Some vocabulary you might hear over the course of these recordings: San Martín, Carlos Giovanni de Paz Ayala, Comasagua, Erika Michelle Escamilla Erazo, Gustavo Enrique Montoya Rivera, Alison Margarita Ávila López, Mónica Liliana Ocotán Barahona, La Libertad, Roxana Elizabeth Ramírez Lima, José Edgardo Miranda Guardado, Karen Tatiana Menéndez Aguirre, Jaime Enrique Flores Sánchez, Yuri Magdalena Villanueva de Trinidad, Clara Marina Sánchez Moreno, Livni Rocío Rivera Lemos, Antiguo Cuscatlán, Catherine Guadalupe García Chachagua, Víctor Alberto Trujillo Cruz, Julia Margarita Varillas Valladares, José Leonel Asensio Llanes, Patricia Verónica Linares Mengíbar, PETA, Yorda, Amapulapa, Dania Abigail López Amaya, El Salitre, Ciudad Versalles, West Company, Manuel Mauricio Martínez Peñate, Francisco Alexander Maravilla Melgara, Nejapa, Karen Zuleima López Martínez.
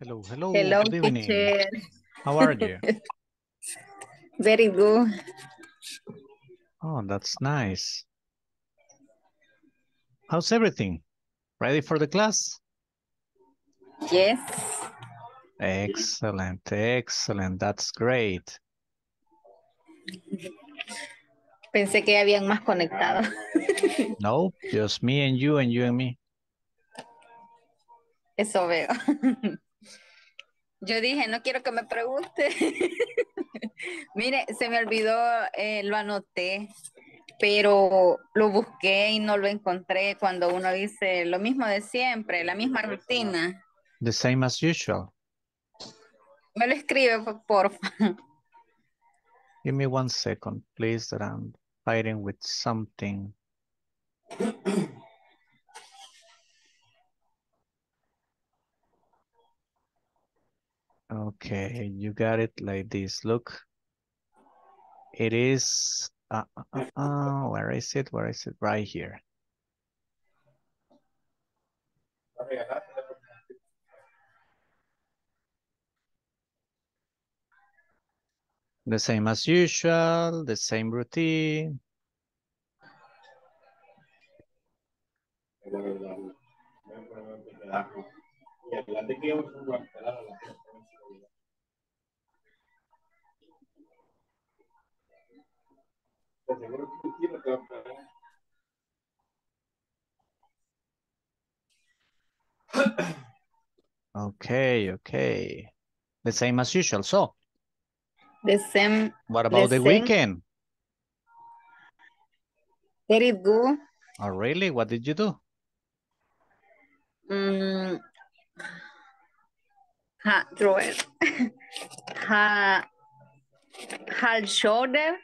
Hello, hello. Hello, good evening. Teacher. How are you? Very good. Oh, that's nice. How's everything? Ready for the class? Yes. Excellent, excellent. That's great. Pensé que habían más conectados. No, just me and you and you and me. Eso veo. Yo dije, no quiero que me pregunte. Mire, se me olvidó, lo anoté, pero lo busqué y no lo encontré cuando uno dice lo mismo de siempre, la misma rutina. The same as usual. Me lo escribe, porfa. Give me 1 second, please, that I'm fighting with something. Okay, you got it like this. Look, it is, where is it? Right here. The same as usual, the same routine. Okay, okay. The same as usual, so. The same. What about the weekend? Very good. Oh, really? What did you do? Hard shoulder.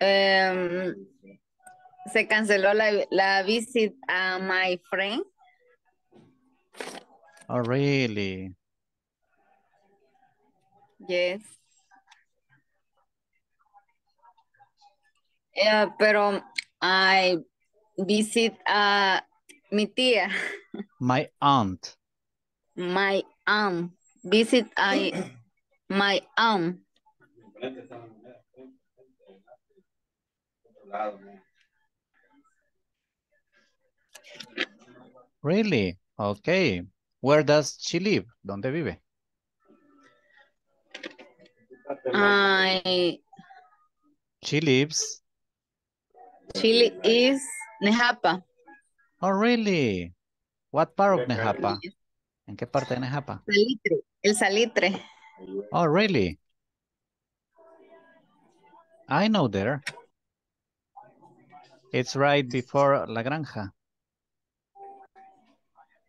Se canceló la visit a my friend. Oh, really? Yes. Yeah, pero I visit mi tía. My aunt. My aunt. Visit my aunt. Really? Okay. Where does she live? ¿Dónde vive? She lives Nejapa. Oh, really? What part of Nejapa? ¿En qué parte de Nejapa? El Salitre. Oh, really? I know there. It's right before La Granja.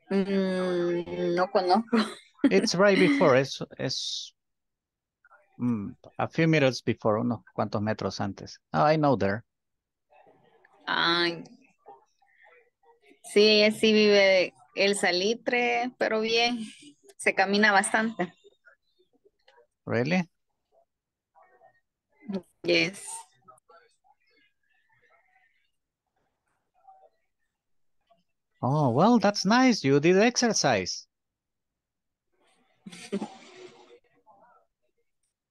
No conozco. It's right before. It's a few meters before, unos cuantos metros antes. Oh, I know there. Sí, sí vive El Salitre, pero bien, se camina bastante. Really? Yes. Oh, well, that's nice. You did exercise.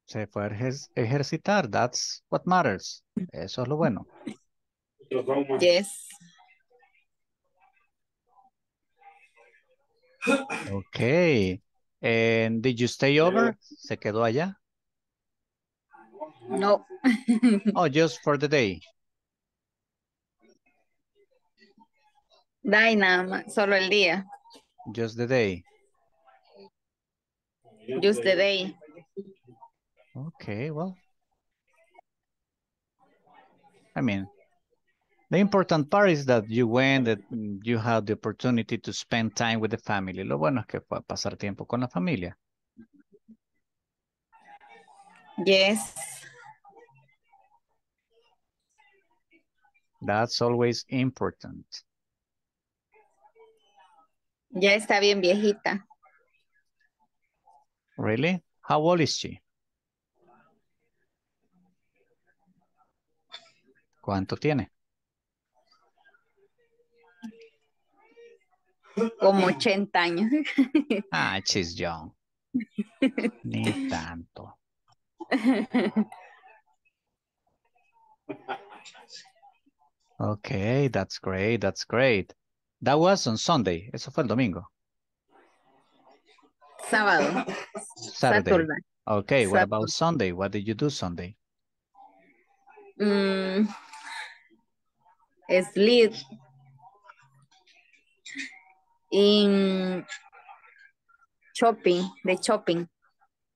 Se fue a ejercitar. That's what matters. Eso es lo bueno. Yes. Okay. And did you stay over? ¿Se quedó allá? No. Oh, just for the day. Nada, solo el día. Just the day. Just the day. Okay, well, I mean, the important part is that you went, that you had the opportunity to spend time with the family. Lo bueno es que pueda pasar tiempo con la familia. Yes. That's always important. Ya está bien viejita. Really? How old is she? ¿Cuánto tiene? como 80 años. Ah, she's young. Ni tanto. Okay, that's great, that's great. That was on Sunday. Eso fue el domingo. Sábado. Saturday. Saturday. Okay, Saturday. What about Sunday? What did you do Sunday? Sleep. In shopping, the shopping.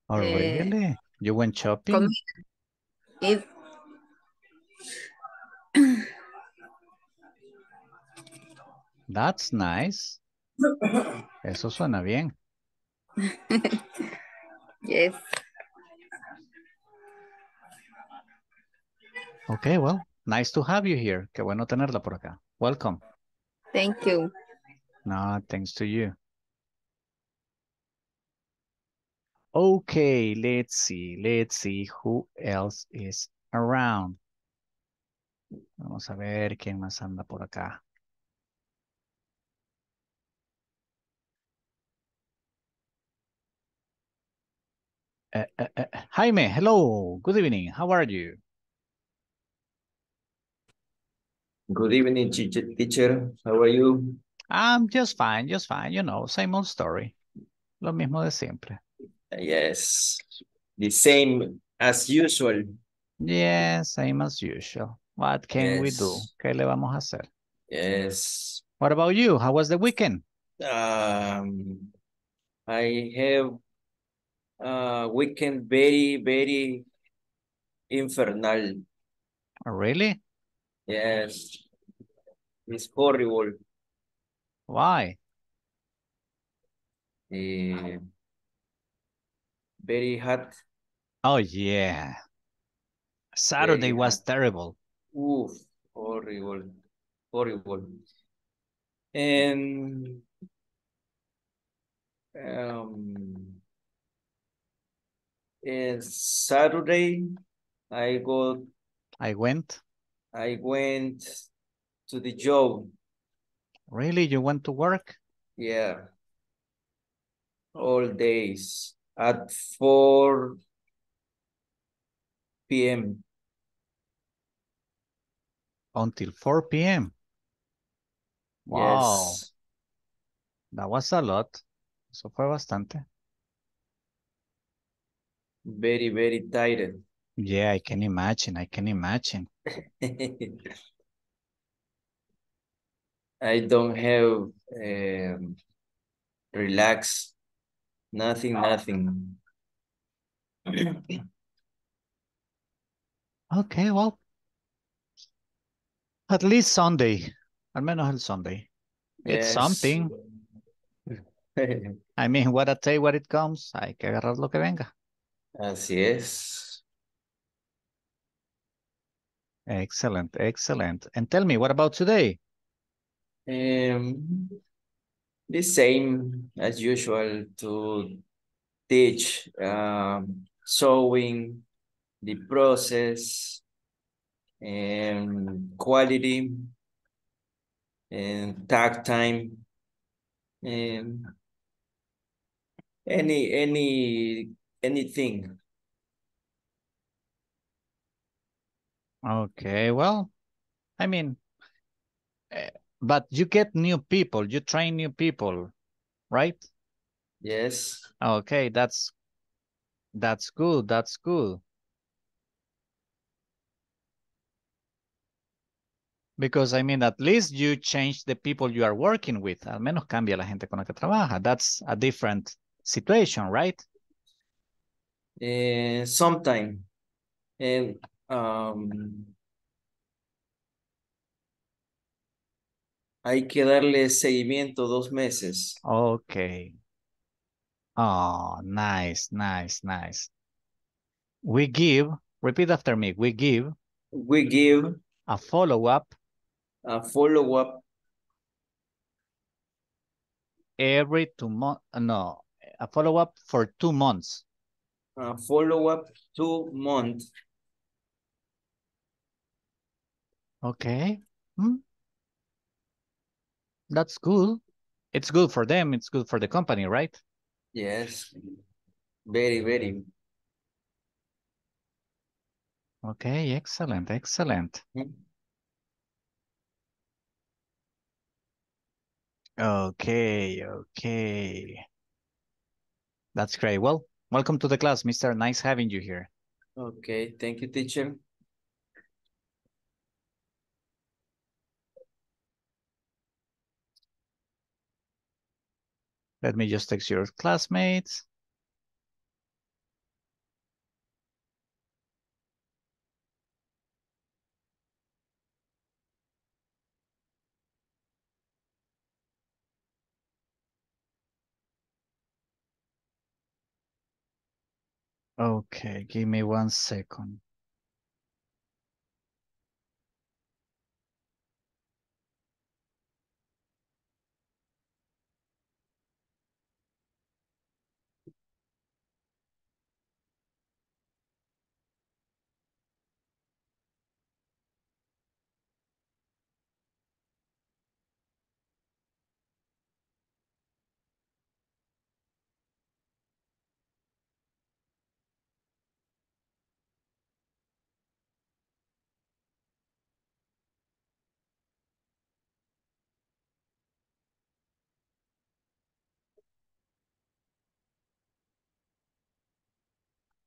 Oh, really? You went shopping? It... That's nice. Eso suena bien. Yes. Okay, well, nice to have you here. Qué bueno tenerla por acá. Welcome. Thank you. No, thanks to you. Okay, let's see who else is around. Vamos a ver quién más anda por acá. Jaime, hello, good evening, how are you? Good evening, teacher, how are you? I'm just fine, you know, same old story. Lo mismo de siempre. Yes, the same as usual. Yes, same as usual. What can we do? ¿Qué le vamos a hacer? Yes. What about you? How was the weekend? I have weekend very infernal. Really? Yes. It's horrible. Why? Very hot. Oh yeah. Saturday was terrible. Oof, horrible. And Saturday, I went to the job. Really? You went to work? Yeah. All days at 4 p.m. Until 4 p.m. Wow. Yes. That was a lot. Eso fue bastante. Very tired. Yeah, I can imagine. I don't have relax. Nothing. Okay, well, at least Sunday. Al menos el Sunday. Yes. It's something. I mean, what I say, what it comes, hay que agarrar lo que venga. Así es. Excellent. And tell me, what about today? The same as usual, to teach sewing, the process, and quality, and tag time, and anything. Okay, well, I mean. But you get new people, you train new people, right? Yes. Okay, that's good, that's good. Because, I mean, at least you change the people you are working with. Al menos cambia la gente con la que trabaja. That's a different situation, right? Sometime. And, hay que darle seguimiento 2 meses. Okay. Oh, nice. We give, repeat after me, we give a follow-up every 2 months, no, a follow-up for 2 months. A follow-up 2 months. Okay. That's cool. It's good for them. It's good for the company, right? Yes. Very, very. Okay, excellent, excellent. Okay. That's great. Well, welcome to the class, Mr. Nice having you here. Okay, thank you, teacher. Let me just text your classmates. Okay, give me 1 second.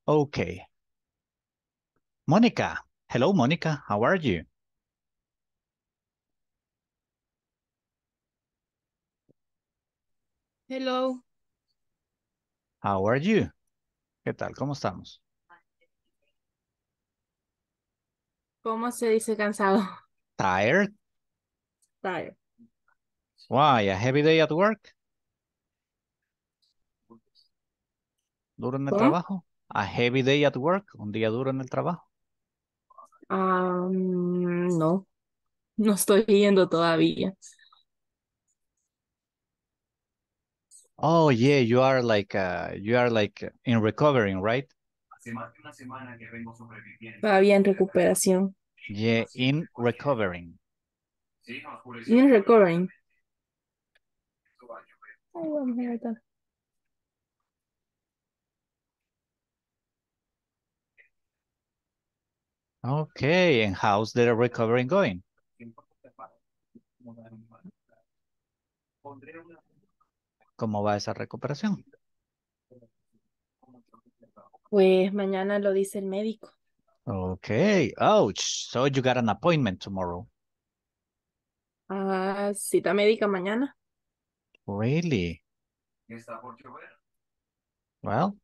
Okay. Monica. Hello, Monica. How are you? Hello. How are you? ¿Qué tal? ¿Cómo estamos? ¿Cómo se dice cansado? Tired. Tired. Why? A heavy day at work? ¿Duro en el trabajo? A heavy day at work, un día duro en el trabajo. No, no estoy yendo todavía. Oh yeah, you are like in recovering, right? Todavía en recuperación. Yeah, in recovering. In recovering. Oh, I'm here. Okay, and how's the recovery going? ¿Cómo va esa recuperación? Pues mañana lo dice el médico. Okay, ouch. So you got an appointment tomorrow. Cita médica mañana. Really? Well,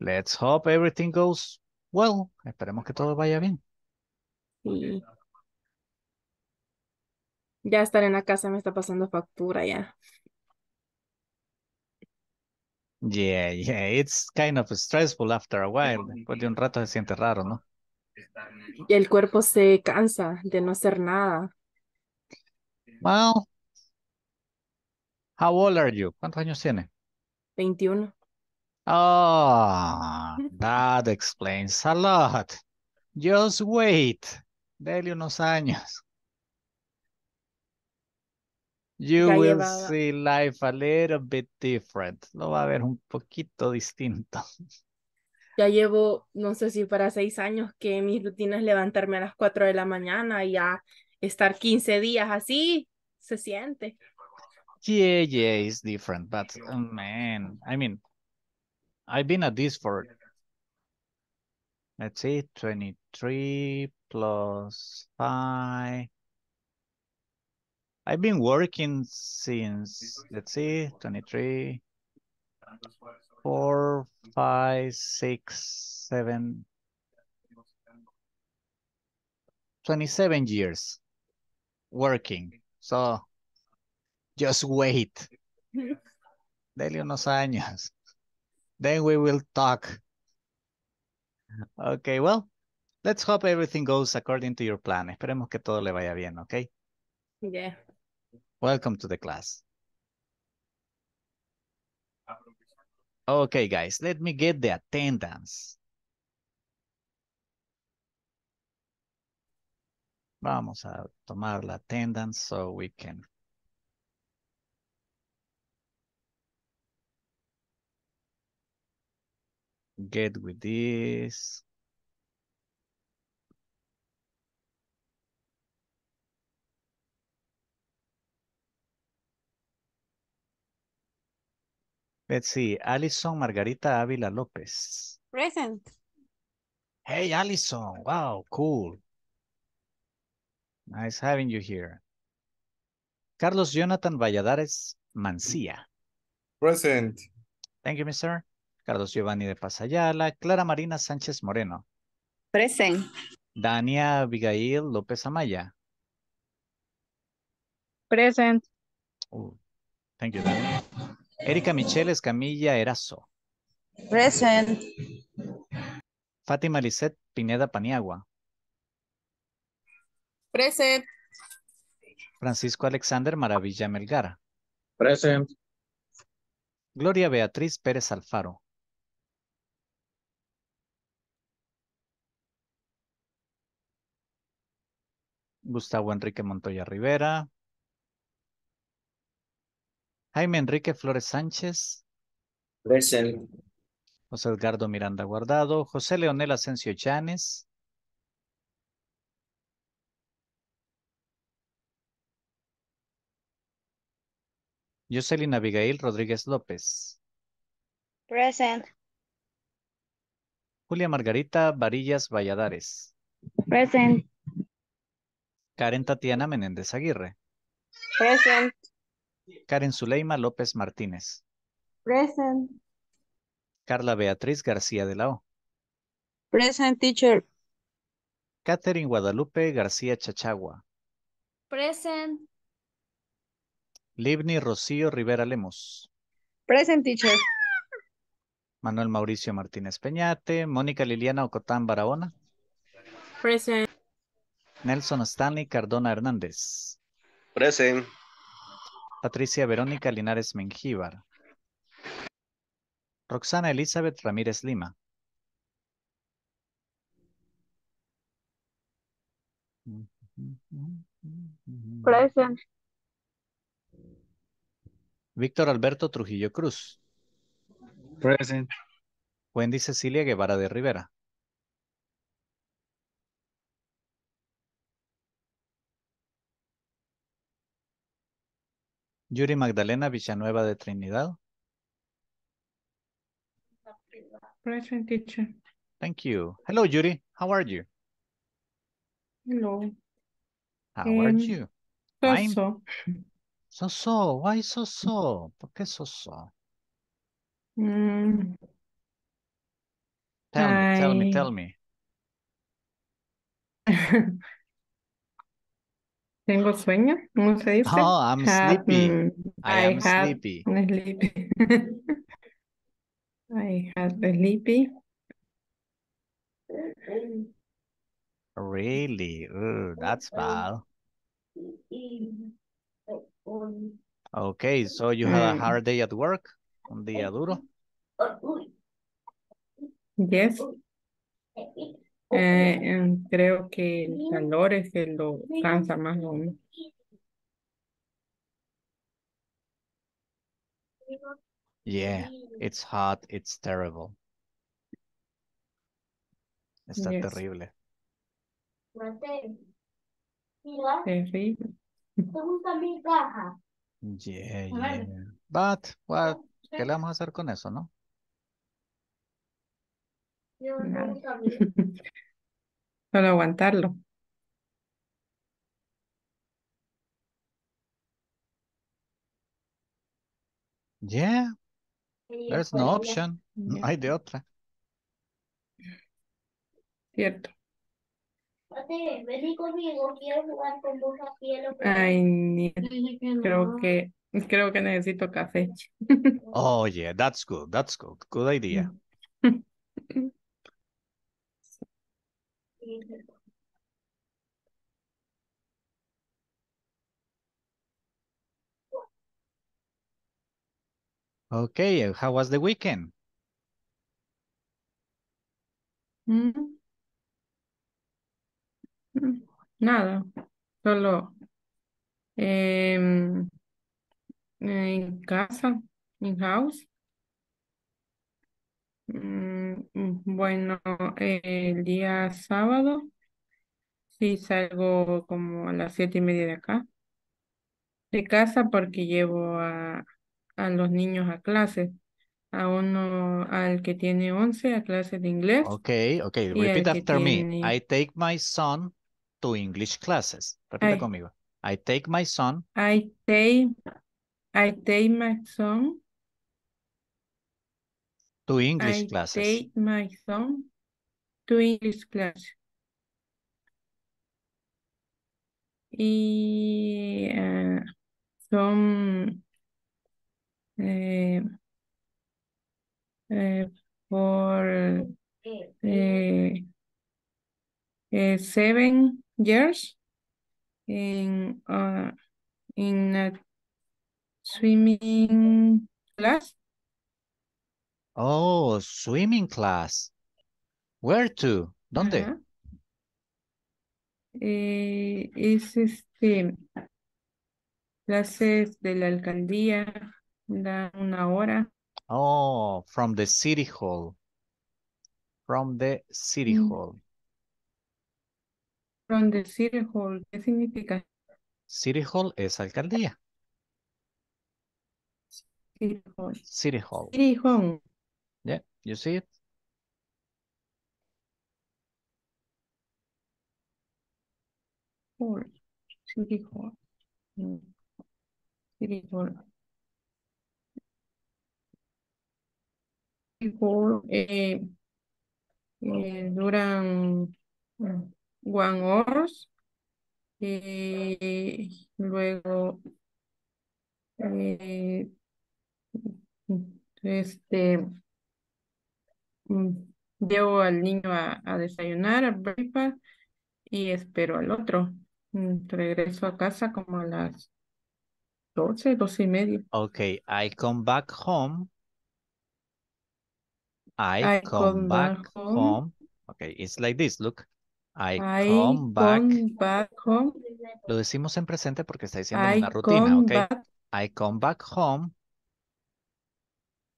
let's hope everything goes well, esperemos que todo vaya bien. Sí. Ya estar en la casa me está pasando factura ya. Yeah, it's kind of stressful after a while. Después de un rato se siente raro, ¿no? Y el cuerpo se cansa de no hacer nada. Well, how old are you? ¿Cuántos años tiene? 21. Oh, that explains a lot. Just wait. Dele unos años. You ya will llevaba. See life a little bit different. Lo va a ver un poquito distinto. Ya llevo, no sé si para 6 años, que mi rutina es levantarme a las 4 de la mañana y ya estar 15 días así, se siente. Yeah, it's different, but oh, man, I mean, I've been at this for, let's see, 23 plus 5. I've been working since, let's see, 23, 4, 5, 6, 7, 27 years working. So just wait. Dele unos años. Then we will talk. Okay, well, let's hope everything goes according to your plan. Esperemos que todo le vaya bien, okay? Yeah. Welcome to the class. Okay, guys, let me get the attendance. Vamos a tomar la attendance so we can get with this. Let's see. Alison Margarita Ávila López. Present. Hey, Alison. Wow, cool. Nice having you here. Carlos Jonathan Valladares Mancía. Present. Thank you, mister. Carlos Giovanni de Pasayala. Clara Marina Sánchez Moreno. Present. Dania Abigail López Amaya. Present. Oh, thank you, Dania. Erika Michelle Escamilla Erazo. Present. Fátima Lisette Pineda Paniagua. Present. Francisco Alexander Maravilla Melgara. Present. Gloria Beatriz Pérez Alfaro. Gustavo Enrique Montoya Rivera. Jaime Enrique Flores Sánchez. Present. José Edgardo Miranda Guardado. José Leonel Asensio Llanes. Jocelyn Abigail Rodríguez López. Present. Julia Margarita Varillas Valladares. Present. Karen Tatiana Menéndez Aguirre. Present. Karen Zuleima López Martínez. Present. Carla Beatriz García de la O. Present, teacher. Catherine Guadalupe García Chachagua. Present. Livni Rocío Rivera Lemos. Present, teacher. Manuel Mauricio Martínez Peñate. Mónica Liliana Ocotán Barahona. Present. Nelson Stanley Cardona Hernández. Present. Patricia Verónica Linares Mengíbar. Roxana Elizabeth Ramírez Lima. Present. Víctor Alberto Trujillo Cruz. Present. Wendy Cecilia Guevara de Rivera. Yuri Magdalena Villanueva de Trinidad. Present, teacher. Thank you. Hello, Yuri. How are you? Hello. How are you? So-so. So-so. Why so-so? ¿Por qué so-so? Tell me. Tengo sueño, ¿cómo se dice? Oh, I'm sleepy. I am sleepy. I have been sleepy. Really? Ooh, that's bad. Okay, so you had a hard day at work? Un día duro? Yes. Creo que el calor es que lo cansa más o menos. Yeah, it's hot, it's terrible. Está terrible. Terrible. Yeah. But, what? ¿Qué le vamos a hacer con eso, no? No. Solo aguantarlo. Yeah, there's no option. Yeah. No hay de otra. Cierto. Ay, creo que necesito café. Oh, yeah, that's good. That's good. Good idea. Okay, how was the weekend? Nada, solo en casa, in house. Bueno, el día sábado sí salgo como a las 7:30 de acá, de casa, porque llevo a los niños a clases. A uno, al que tiene 11, a clases de inglés. Okay. Y repeat al que after me. I take my son to English classes. Repita conmigo. I take my son. I take my son to English classes. I take my son to English class. Y son for 7 years in a swimming class. Oh, swimming class. Where to? ¿Dónde? Es clases de la alcaldía, dan una hora. Oh, from the city hall. From the city hall. From the city hall, ¿qué significa? City hall es alcaldía. City hall. City hall. City hall. Yeah, you see it? Hall. City hall. City hall. Duran 1 hora y luego llevo al niño a desayunar, a breakfast, y espero al otro. Regreso a casa como a las 12:30. Okay, I come back home. I come back home. Okay, it's like this, look. I come back home. Lo decimos en presente porque está diciendo una rutina, okay? I come back home.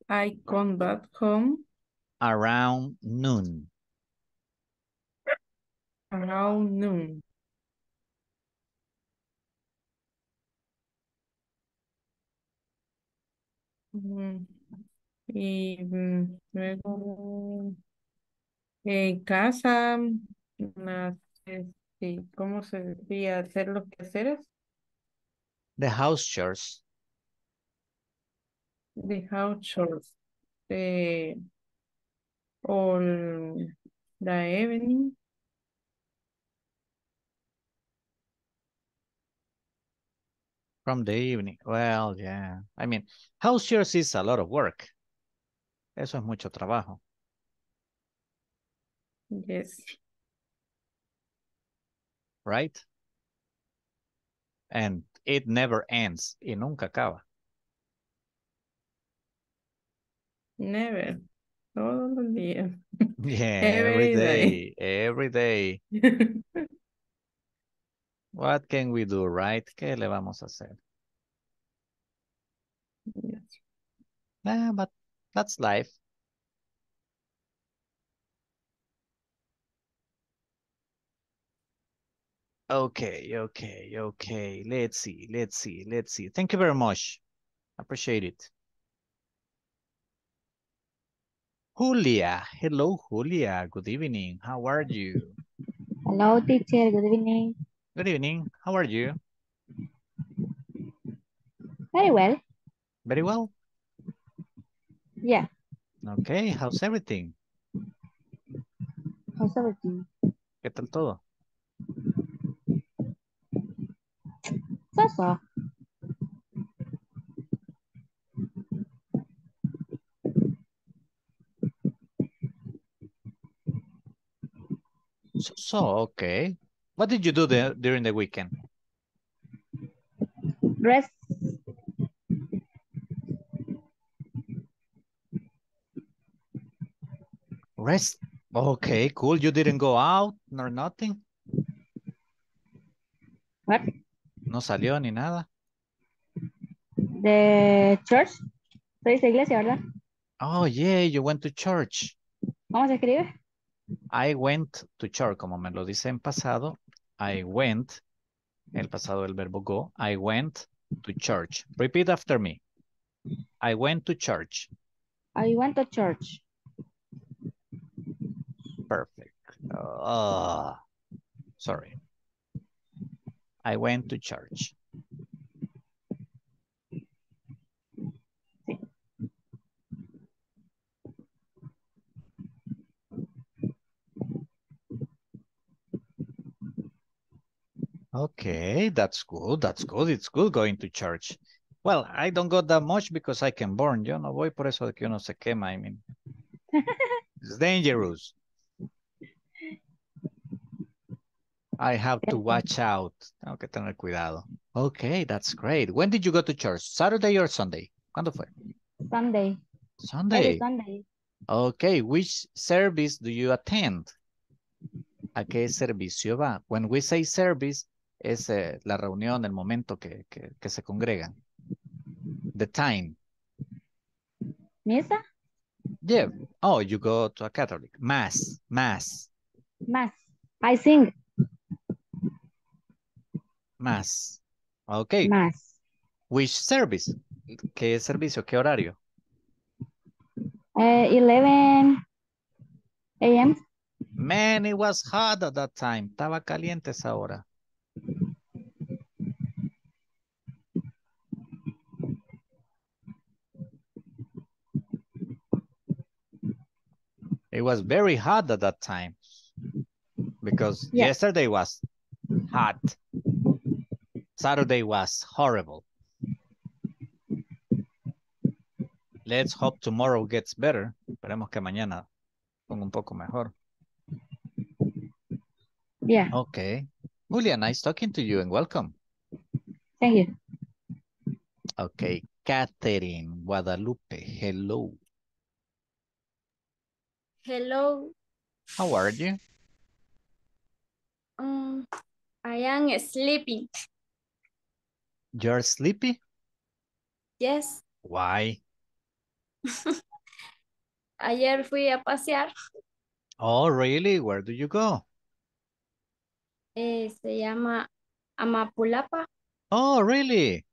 I come back home. Around noon. Around noon. Y luego en casa, ¿cómo se decía? Hacer los quehaceres. The house chores. The house chores. All the evening. From the evening. Well, yeah. I mean, house chores is a lot of work. Eso es mucho trabajo. Yes. Right? And it never ends. Y nunca acaba. Never. Todos los días. Yeah, every day. Every day. What can we do, right? ¿Qué le vamos a hacer? Yes. But that's life. Okay. Let's see. Thank you very much. Appreciate it. Julia. Hello, Julia. Good evening. How are you? Hello, teacher. Good evening. Good evening. How are you? Very well. Very well? Yeah. Okay, how's everything? How's everything? ¿Qué tal todo? So. Okay. What did you do during the weekend? Rest. Rest. Okay, cool. You didn't go out nor nothing? What? No salió ni nada. The church. Soy de iglesia, ¿verdad? Oh, yeah, you went to church. ¿Cómo se escribe? I went to church, como me lo dice en pasado. I went, el pasado del verbo go. I went to church. Repeat after me. I went to church. I went to church. Perfect. Sorry. I went to church. Okay, that's good. That's good. It's good going to church. Well, I don't go that much because I can burn. Yo no voy por eso de que uno se quema. I mean, it's dangerous. I have to watch out. Tengo que tener cuidado. Okay, that's great. When did you go to church? Saturday or Sunday? ¿Cuándo fue? Sunday. Sunday. Every Sunday. Okay, which service do you attend? ¿A qué servicio va? When we say service, es la reunión, el momento que se congregan. The time. ¿Misa? Yeah. Oh, you go to a Catholic. Mass. Mass. Mass. I sing. Mass. Okay. Mass. Which service? ¿Qué servicio? ¿Qué horario? 11 a.m. Man, it was hot at that time. Estaba caliente esa hora. It was very hot at that time. Because yesterday was hot. Saturday was horrible. Let's hope tomorrow gets better. Esperemos que mañana ponga un poco mejor. Yeah. Okay. Julia, nice talking to you and welcome. Thank you. Okay. Catherine Guadalupe, hello. Hello. How are you? I am sleeping. You're sleepy? Yes. Why? Ayer fui a pasear. Oh, really? Where do you go? Se llama Amapulapa. Oh, really?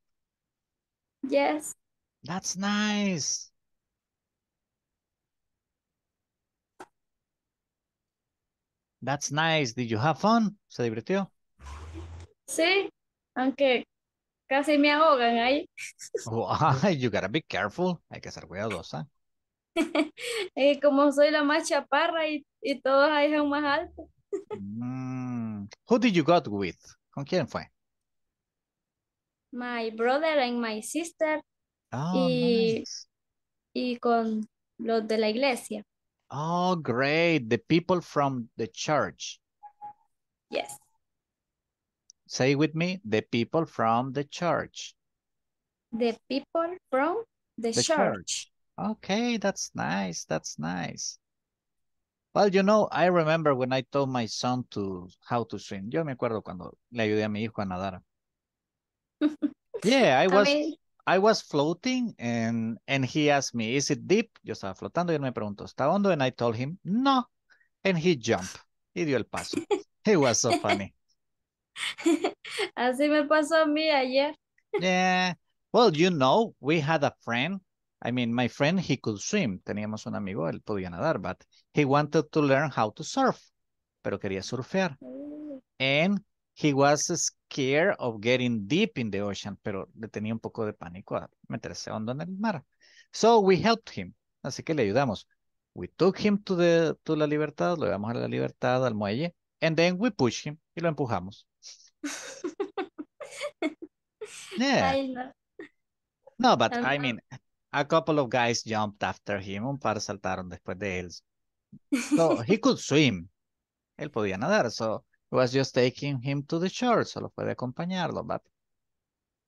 Yes. That's nice. That's nice. Did you have fun? ¿Se divirtió? Sí, aunque casi me ahogan ahí. Wow, you gotta be careful. Hay que ser cuidadosa. Como soy la más chaparra y todos ahí son más altos. Who did you go with? ¿Con quién fue? My brother and my sister. Oh, nice. Y con los de la iglesia. Oh, great. The people from the church. Yes. Say with me, the people from the church. The people from the church. Okay, that's nice. That's nice. Well, you know, I remember when I told my son how to swim. Yo me acuerdo cuando le ayudé a mi hijo a nadar. Yeah, I was floating and he asked me, is it deep? Yo estaba flotando y él me preguntó, ¿está hondo? And I told him, no. And he jumped. Y dio el paso. It was so funny. Así me pasó a mí ayer. Yeah. Well, you know, we had a friend. I mean, my friend, he could swim. Teníamos un amigo, él podía nadar, but he wanted to learn how to surf. Pero quería surfear. And he was scared of getting deep in the ocean. Pero le tenía un poco de pánico a meterse hondo en el mar. So we helped him. Así que le ayudamos. We took him to La Libertad. Lo llevamos a La Libertad, al muelle. And then we pushed him. Y lo empujamos. Yeah. I know. No, but I mean... A couple of guys jumped after him. Un par saltaron después de él. So he could swim. Él podía nadar. So it was just taking him to the shore. Solo puede acompañarlo. But...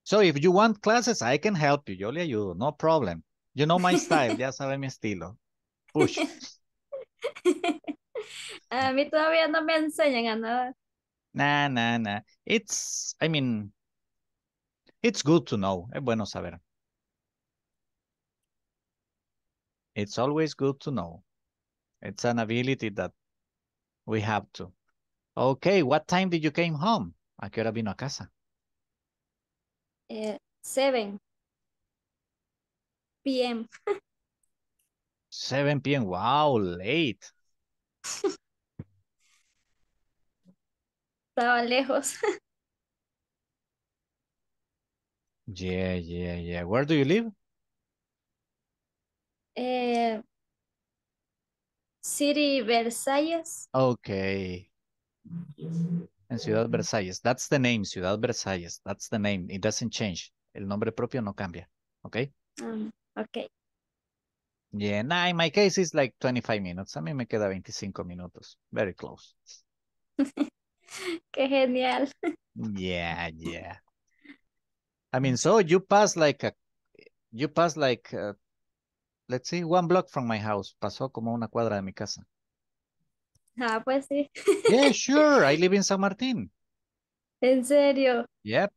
So if you want classes, I can help you. Yo le ayudo. No problem. You know my style. Ya sabe mi estilo. Push. A mí todavía no me enseñan a nadar. Nah, nah, nah. I mean, it's good to know. Es bueno saber. It's always good to know. It's an ability that we have to. Okay, what time did you came home? ¿A qué hora vino a casa? 7 p.m. 7 p.m. Wow, late. Estaba lejos. Yeah. Where do you live? City Versalles. Okay. En Ciudad Versalles. That's the name, Ciudad Versalles. That's the name. It doesn't change. El nombre propio no cambia. Okay? Okay. Yeah, nah, in my case, it's like 25 minutes. A mí me queda 25 minutos. Very close. Qué genial. Yeah. I mean, so you pass like, let's see, one block from my house. Pasó como una cuadra de mi casa. Ah, pues sí. Yeah, sure. I live in San Martín. ¿En serio? Yep.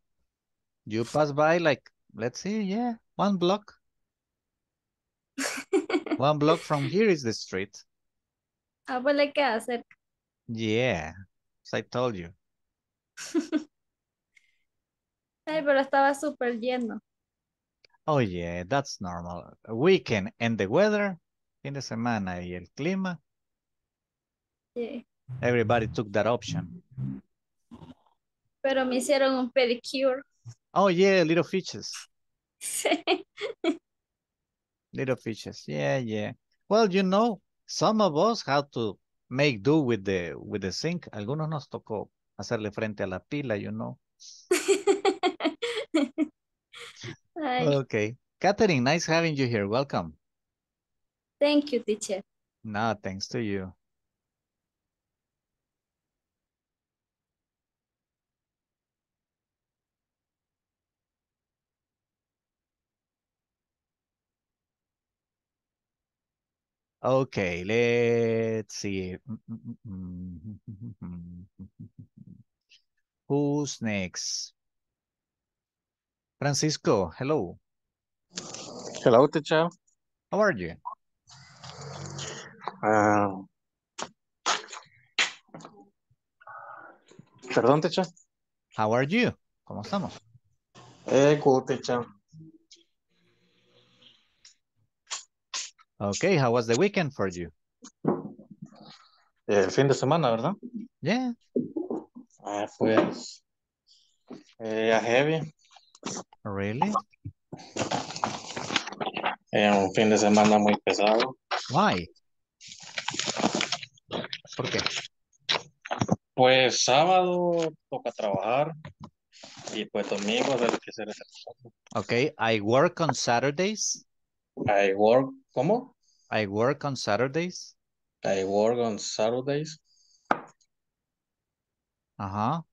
You pass by like, let's see, yeah, one block. One block from here is the street. Ah, pues le queda cerca. Yeah, as I told you. Ay, pero estaba super lleno. Oh yeah, that's normal. Weekend and the weather, fin de semana y el clima. Yeah. Everybody took that option. Pero me hicieron un pedicure. Oh yeah, little fishes. Little fishes, yeah. Well, you know, some of us have to make do with the sink. Algunos nos tocó hacerle frente a la pila, you know. Okay. Catherine, nice having you here. Welcome. Thank you, teacher. No, thanks to you. Okay, let's see. Who's next? Francisco, hello. Hello, teacher. How are you? Perdón, teacher. How are you? ¿Cómo estamos? Good, teacher. Okay, how was the weekend for you? El fin de semana, ¿verdad? Yeah. Pues, heavy. Really? Un fin de semana muy pesado. Why? ¿Por qué? Pues sábado toca trabajar y pues domingo hay que hacer ejercicio. Okay, I work on Saturdays. I work, ¿cómo? I work on Saturdays. I work on Saturdays. Ajá.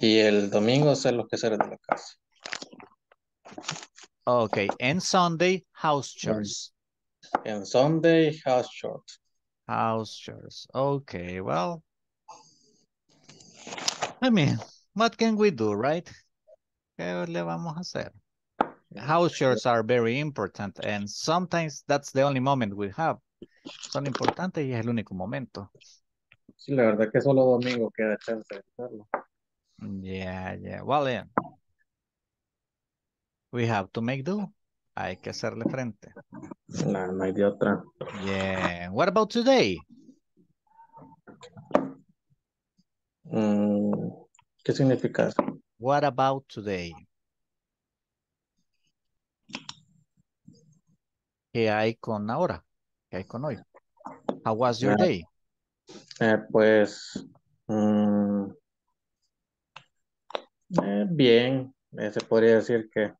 Y el domingo hacer los quehaceres de la casa. Okay, and Sunday, house chores. And Sunday, house chores. House chores. Okay, well, I mean, what can we do, right? ¿Qué le vamos a hacer? House chores are very important, and sometimes that's the only moment we have. Son importantes y es el único momento. Sí, la verdad que solo domingo queda chance de hacerlo. Yeah. Well, then, we have to make do. Hay que hacerle frente. No hay de otra. Yeah. What about today? ¿Qué significa eso? What about today? ¿Qué hay con ahora? ¿Qué hay con hoy? How was your day? Bien, se podría decir que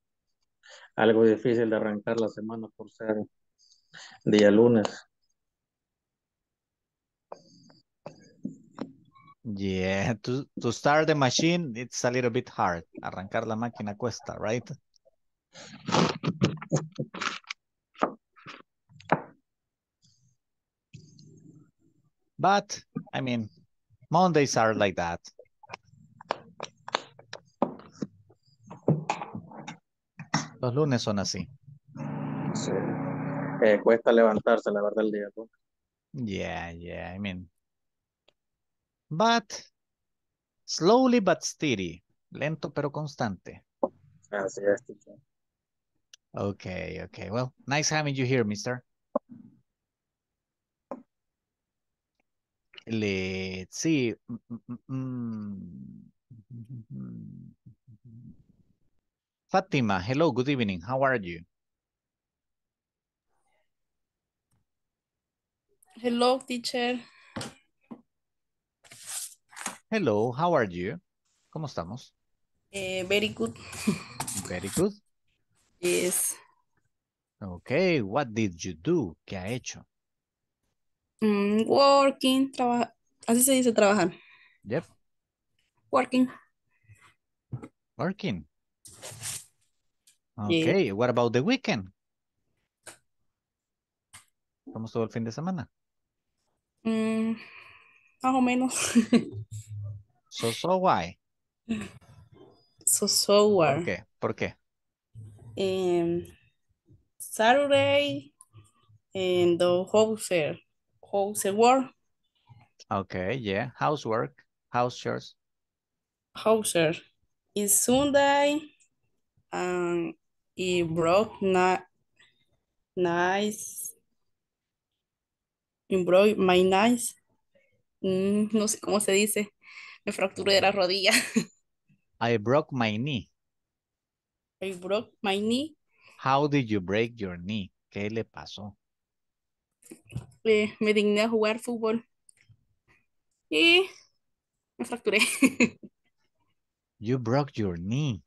algo difícil de arrancar la semana por ser día lunes. Yeah, to start the machine, it's a little bit hard. Arrancar la máquina cuesta, right? But, I mean, Mondays are like that. Los lunes son así. Sí. Cuesta levantarse, la verdad, el día, ¿no? Yeah, I mean. But slowly but steady. Lento pero constante. Así es, teacher. Okay. Well, nice having you here, mister. Let's see. Fatima, hello, good evening. How are you? Hello, teacher. Hello, how are you? ¿Cómo estamos? Very good. Very good? Yes. Okay, what did you do? ¿Qué ha hecho? Working, trabajar. Así se dice trabajar. Yep. Working. Working. Okay, yeah. What about the weekend? ¿Cómo estuvo el fin de semana? Más o menos. So why? So why? Okay, ¿por qué? Saturday and the housework. Okay, yeah, housework, house chores. It's Sunday, and it broke nice. Broke my nice. No sé cómo se dice. Me fracturé de la rodilla. I broke my knee. How did you break your knee? ¿Qué le pasó? Me digné a jugar fútbol. Y me fracturé. You broke your knee.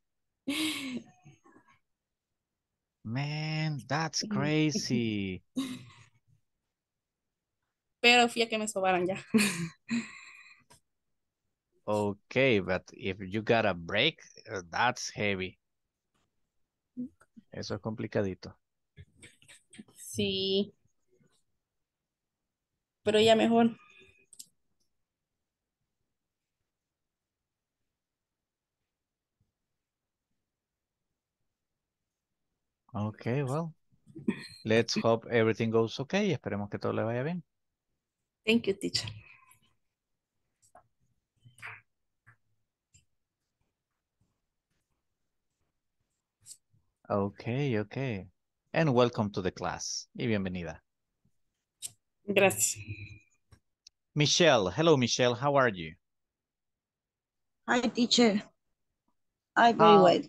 Man, that's crazy. Pero fui a que me sobaran ya. Okay, but if you got a break, that's heavy. Eso es complicadito. Sí. Pero ya mejor. Okay, well, let's hope everything goes okay. Esperemos que todo le vaya bien. Thank you, teacher. Okay. And welcome to the class. Y bienvenida. Gracias. Michelle, hello, Michelle. How are you? Hi, teacher. I'm very well.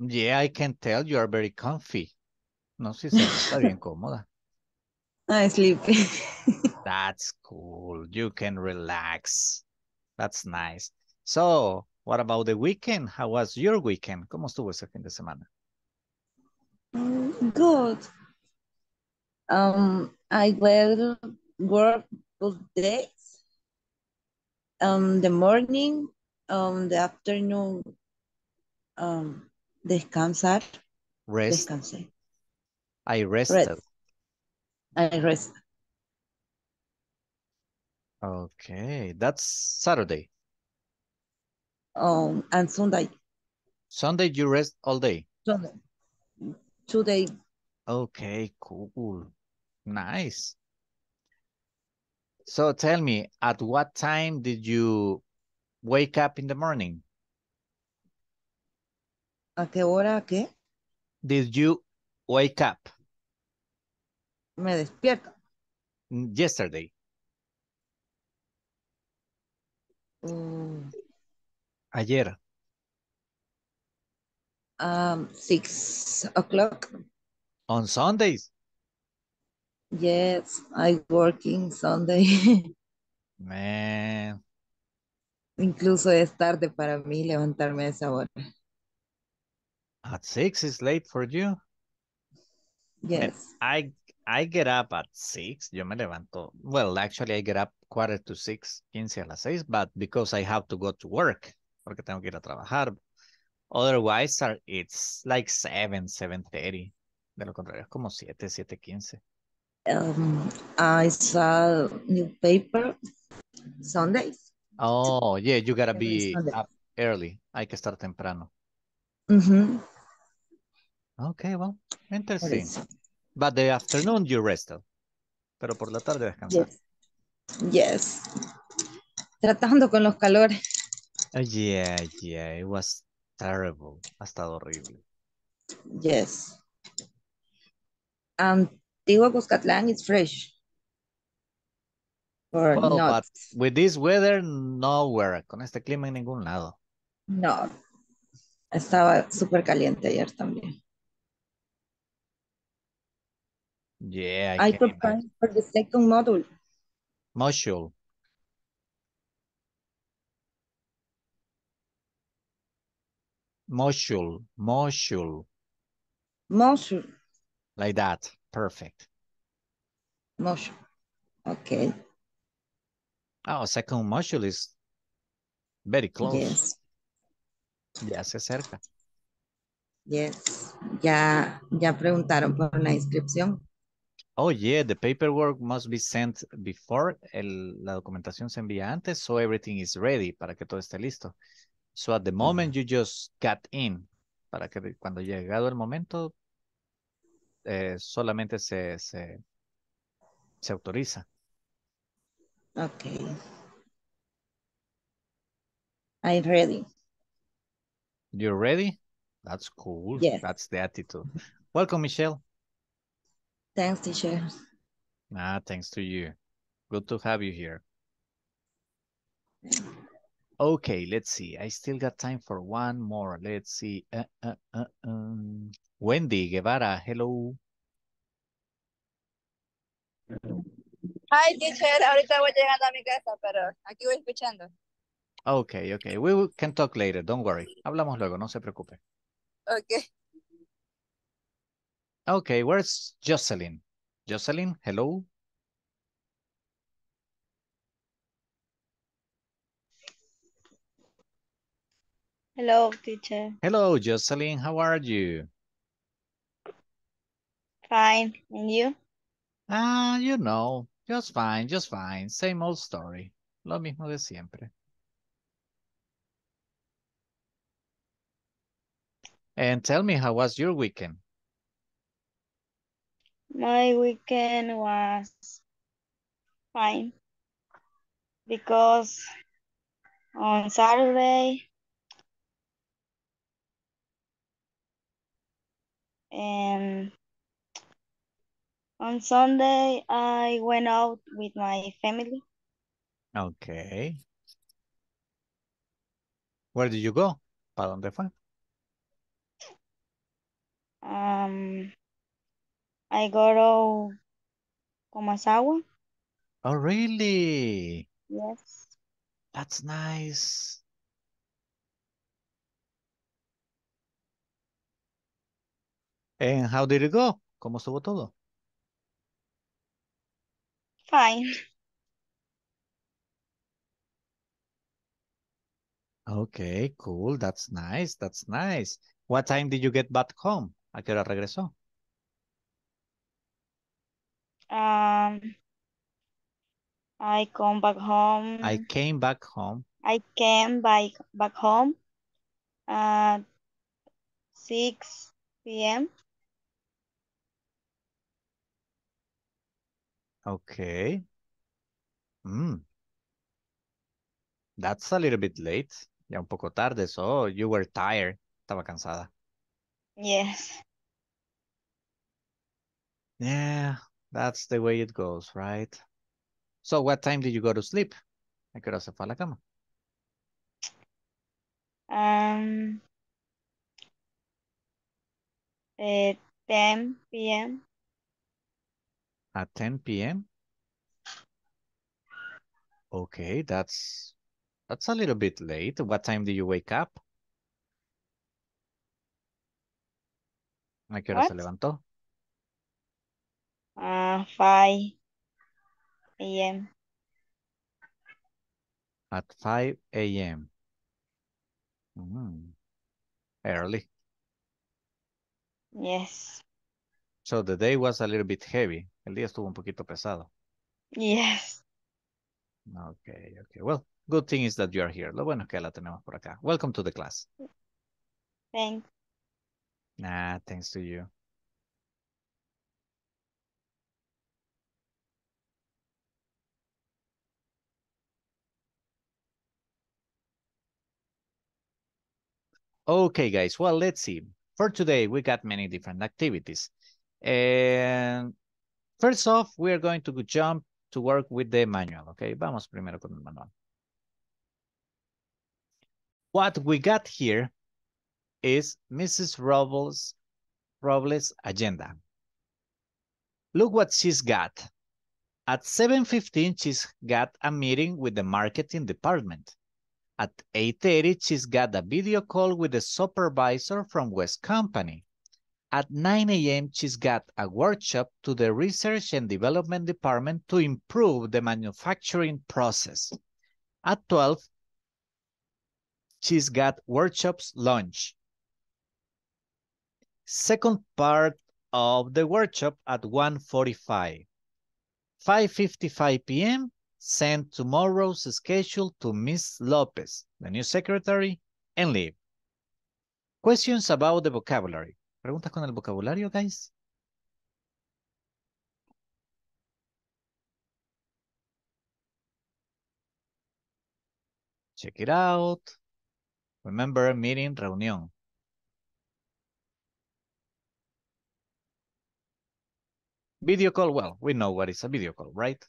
Yeah, I can tell you are very comfy. No sé si está bien cómoda. I'm sleepy. That's cool. You can relax. That's nice. So, what about the weekend? How was your weekend? ¿Cómo estuvo ese fin de semana? Good. I will work both days. The morning, the afternoon, descansar. Rest. Descansé. I rest. Okay, that's Saturday. And Sunday. Sunday you rest all day? Sunday. Today. Okay, cool. Nice. So tell me, at what time did you wake up in the morning? ¿A qué hora qué? Did you wake up? Me despierto. Yesterday. Ayer. 6 o'clock. On Sundays? Yes, I working Sunday. Man. Incluso es tarde para mí levantarme a esa hora. At 6 is late for you? Yes. I get up at 6. Yo me levanto. Well, actually, I get up 5:45, 15 a las 6, but because I have to go to work, porque tengo que ir a trabajar. Otherwise, it's like 7:30. De lo contrario, es como 7:15. I saw newspaper Sundays. Oh, yeah, you gotta be up early. Hay que estar temprano. Mm-hmm. Okay, well, interesting. But the afternoon you rested. Pero por la tarde descansaste. Yes. Tratando con los calores. Yeah, it was terrible. Ha estado horrible. Yes. Antiguo Cuscatlán is fresh. Or well, not. But with this weather, nowhere. Con este clima en ningún lado. No. Estaba súper caliente ayer también. Yeah. I prepared for the second module. Module. Module. Module. Module. Like that. Perfect. Module. Okay. Oh, second module is very close. Yes. Ya se acerca. Yes. Ya preguntaron por la inscripción. Oh, yeah. The paperwork must be sent before. La documentación se envía antes, so everything is ready, para que todo esté listo. So at the moment you just got in, para que cuando llegado el momento, solamente se autoriza. Okay. I'm ready. You're ready? That's cool. Yes. That's the attitude. Welcome, Michelle. Thanks, teacher. Thanks to you. Good to have you here. Okay, let's see. I still got time for one more. Let's see. Wendy Guevara, hello. Hi, teacher. Ahorita voy llegando a mi casa, pero aquí voy escuchando. Okay. We can talk later. Don't worry. Hablamos luego. No se preocupe. Okay. Okay, where's Jocelyn? Jocelyn, hello. Hello, teacher. Hello, Jocelyn. How are you? Fine. And you? Just fine, Same old story. Lo mismo de siempre. And tell me, how was your weekend? My weekend was fine because on Saturday and on Sunday I went out with my family. Okay. Where did you go? ¿Para dónde fue? I go to Comasagua. Oh, really? Yes. That's nice. And how did it go? ¿Cómo estuvo todo? Fine. Okay, cool. That's nice. What time did you get back home? ¿A qué hora regresó? I come back home. I came back home at 6 p.m. Okay. That's a little bit late. Ya un poco tarde, so you were tired. Estaba cansada. Yes. Yeah, that's the way it goes, right? So what time did you go to sleep? ¿A qué hora se fue a la cama? At 10 p.m. At 10 p.m.? Okay, that's a little bit late. What time did you wake up? ¿A qué hora se levantó? 5 a.m. At 5 a.m. Early. Yes. So the day was a little bit heavy. El día estuvo un poquito pesado. Yes. Okay. Well, good thing is that you are here. Lo bueno es que la tenemos por acá. Welcome to the class. Thanks. Nah, thanks to you. Okay, guys. Well, let's see. For today, we got many different activities. And first off, we are going to jump to work with the manual. Okay, vamos primero con el manual. What we got here is Mrs. Robles' agenda. Look what she's got. At 7:15, she's got a meeting with the marketing department. At 8:30, she's got a video call with the supervisor from West Company. At 9 a.m., she's got a workshop to the Research and Development Department to improve the manufacturing process. At 12, she's got workshops lunch. Second part of the workshop at 1:45. 5:55 p.m., send tomorrow's schedule to Ms. Lopez, the new secretary, and leave. Questions about the vocabulary. ¿Preguntas con el vocabulario, guys? Check it out. Remember, meeting, reunión. Video call, well, we know what is a video call, right?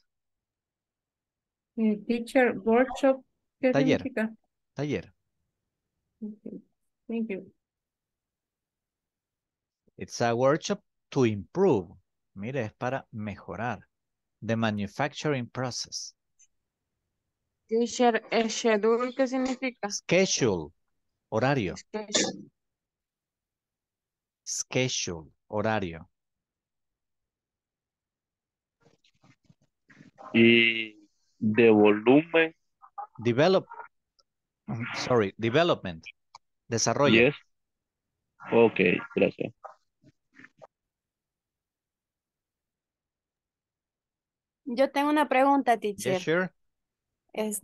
Teacher, workshop. ¿Qué taller. Significa? Taller. Okay. Thank you. It's a workshop to improve. Mire, es para mejorar. The manufacturing process. Teacher, schedule, ¿qué significa? Schedule, horario. Schedule, schedule, horario. Y de volumen. Develop. Sorry, development. Desarrollo. Yes. Ok, gracias. Yo tengo una pregunta, teacher. Yeah,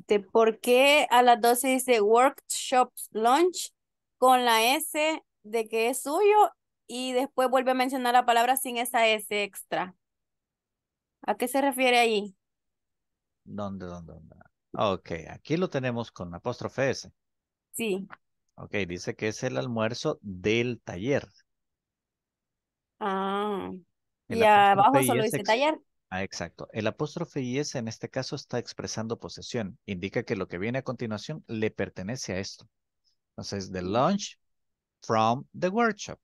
sure. ¿Por qué a las 12 dice workshop lunch con la S de que es suyo y después vuelve a mencionar la palabra sin esa S extra? ¿A qué se refiere ahí? ¿Dónde? Ok, aquí lo tenemos con apóstrofe S. Sí. Ok, dice que es el almuerzo del taller. Ah. Y abajo solo dice taller. Ah, exacto. El apóstrofe IS en este caso está expresando posesión. Indica que lo que viene a continuación le pertenece a esto. Entonces, the lunch from the workshop.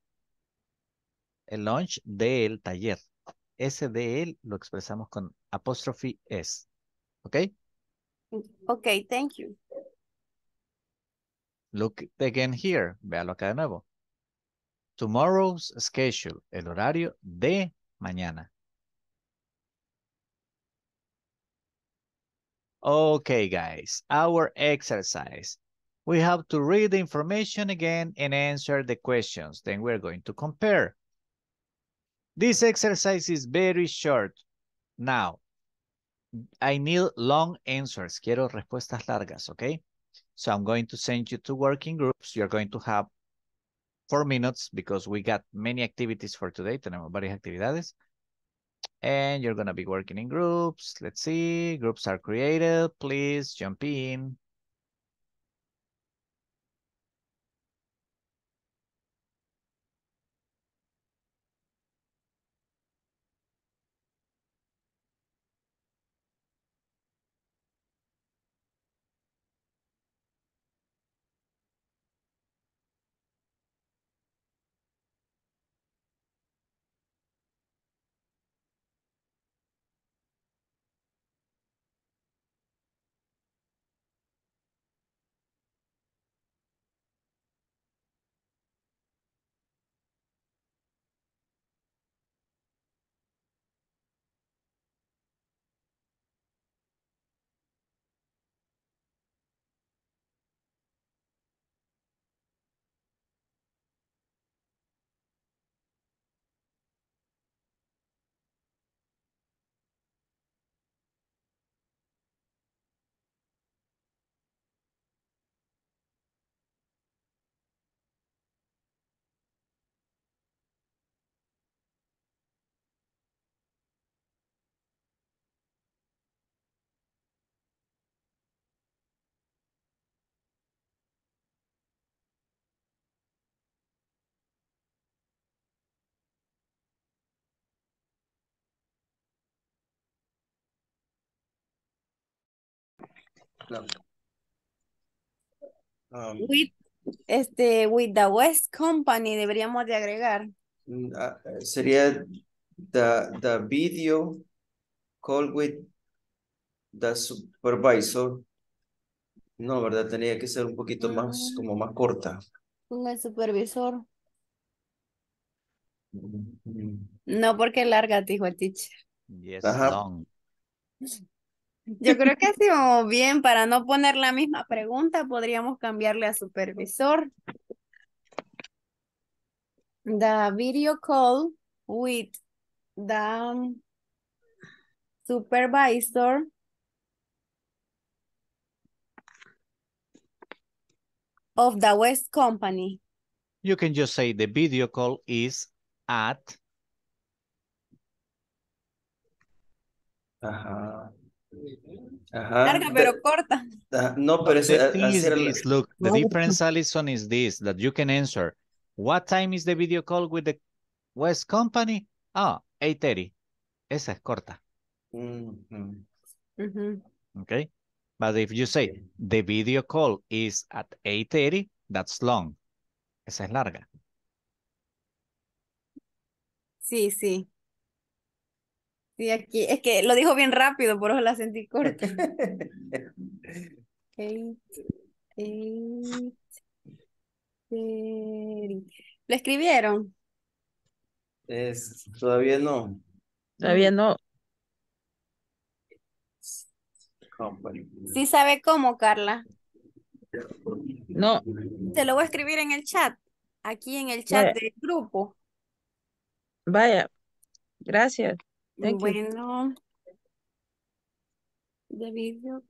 El lunch del taller. Ese de él lo expresamos con apóstrofe S. ¿Ok? Ok, thank you. Look again here. Véalo acá de nuevo. Tomorrow's schedule. El horario de mañana. Okay, guys, our exercise. We have to read the information again and answer the questions. Then we're going to compare. This exercise is very short. Now, I need long answers. Quiero respuestas largas, okay? So I'm going to send you to working groups. You're going to have 4 minutes because we got many activities for today. Tenemos varias actividades. And you're going to be working in groups. Let's see. Groups are created. Please jump in. With the West Company deberíamos de agregar. Sería the video call with the supervisor. No, ¿verdad? Tenía que ser un poquito más, como más corta. Con el supervisor. No, porque larga, dijo el teacher. Yes, yo creo que sí, vamos bien. Para no poner la misma pregunta, podríamos cambiarle a supervisor. The video call with the supervisor. Of the West Company. You can just say the video call is at. Larga pero corta. No, pero es this. Look, the difference, Alison, is this, that you can answer. What time is the video call with the West Company? Ah, 8:30. Esa es corta. Okay. But if you say, the video call is at 8:30, that's long. Esa es larga. Sí, sí. Sí, aquí. Es que lo dijo bien rápido, por eso la sentí corta. 8:30. ¿Lo escribieron? Todavía no. Todavía no. ¿Sí sabe cómo, Carla? No. Te lo voy a escribir en el chat. Aquí en el chat del grupo. Vaya. Gracias. Bueno. The video.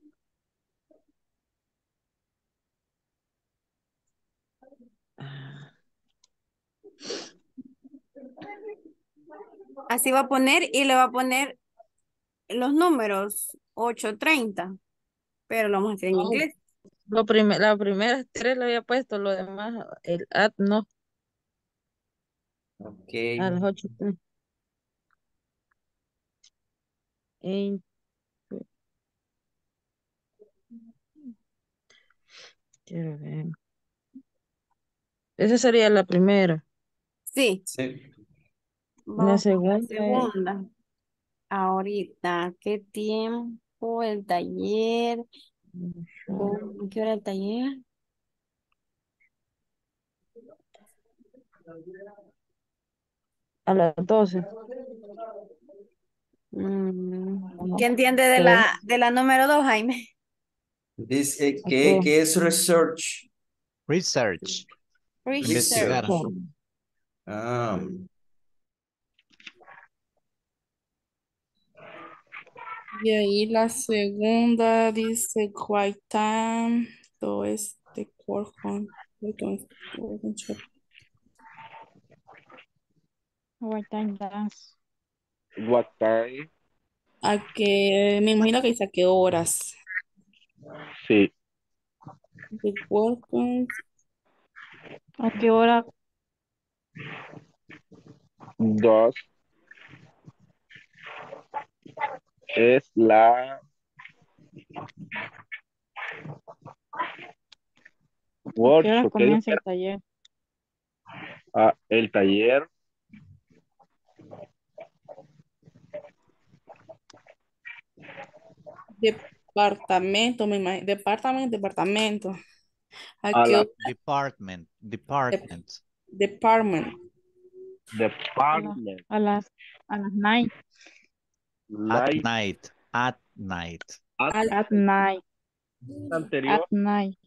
Así va a poner y le va a poner los números. 8:30, pero lo vamos a hacer en inglés. Las primeras tres le había puesto, lo demás, el ad no. Ok. A las 8:30. Quiero ver. Esa sería la primera. Sí. Sí. La segunda. Ahorita, ¿qué tiempo? El taller. ¿Qué hora el taller? A las 12. ¿Qué entiende de la número 2, Jaime? ¿Qué es research? Research. Y ahí la segunda dice quiet time, todo es de work on. What time? A que me imagino que dice a qué horas. Sí. The work on. ¿A qué hora? 2. Es la workshop. Comienza el taller. El taller departamento. Department. A las 9. At night. Anterior. At night.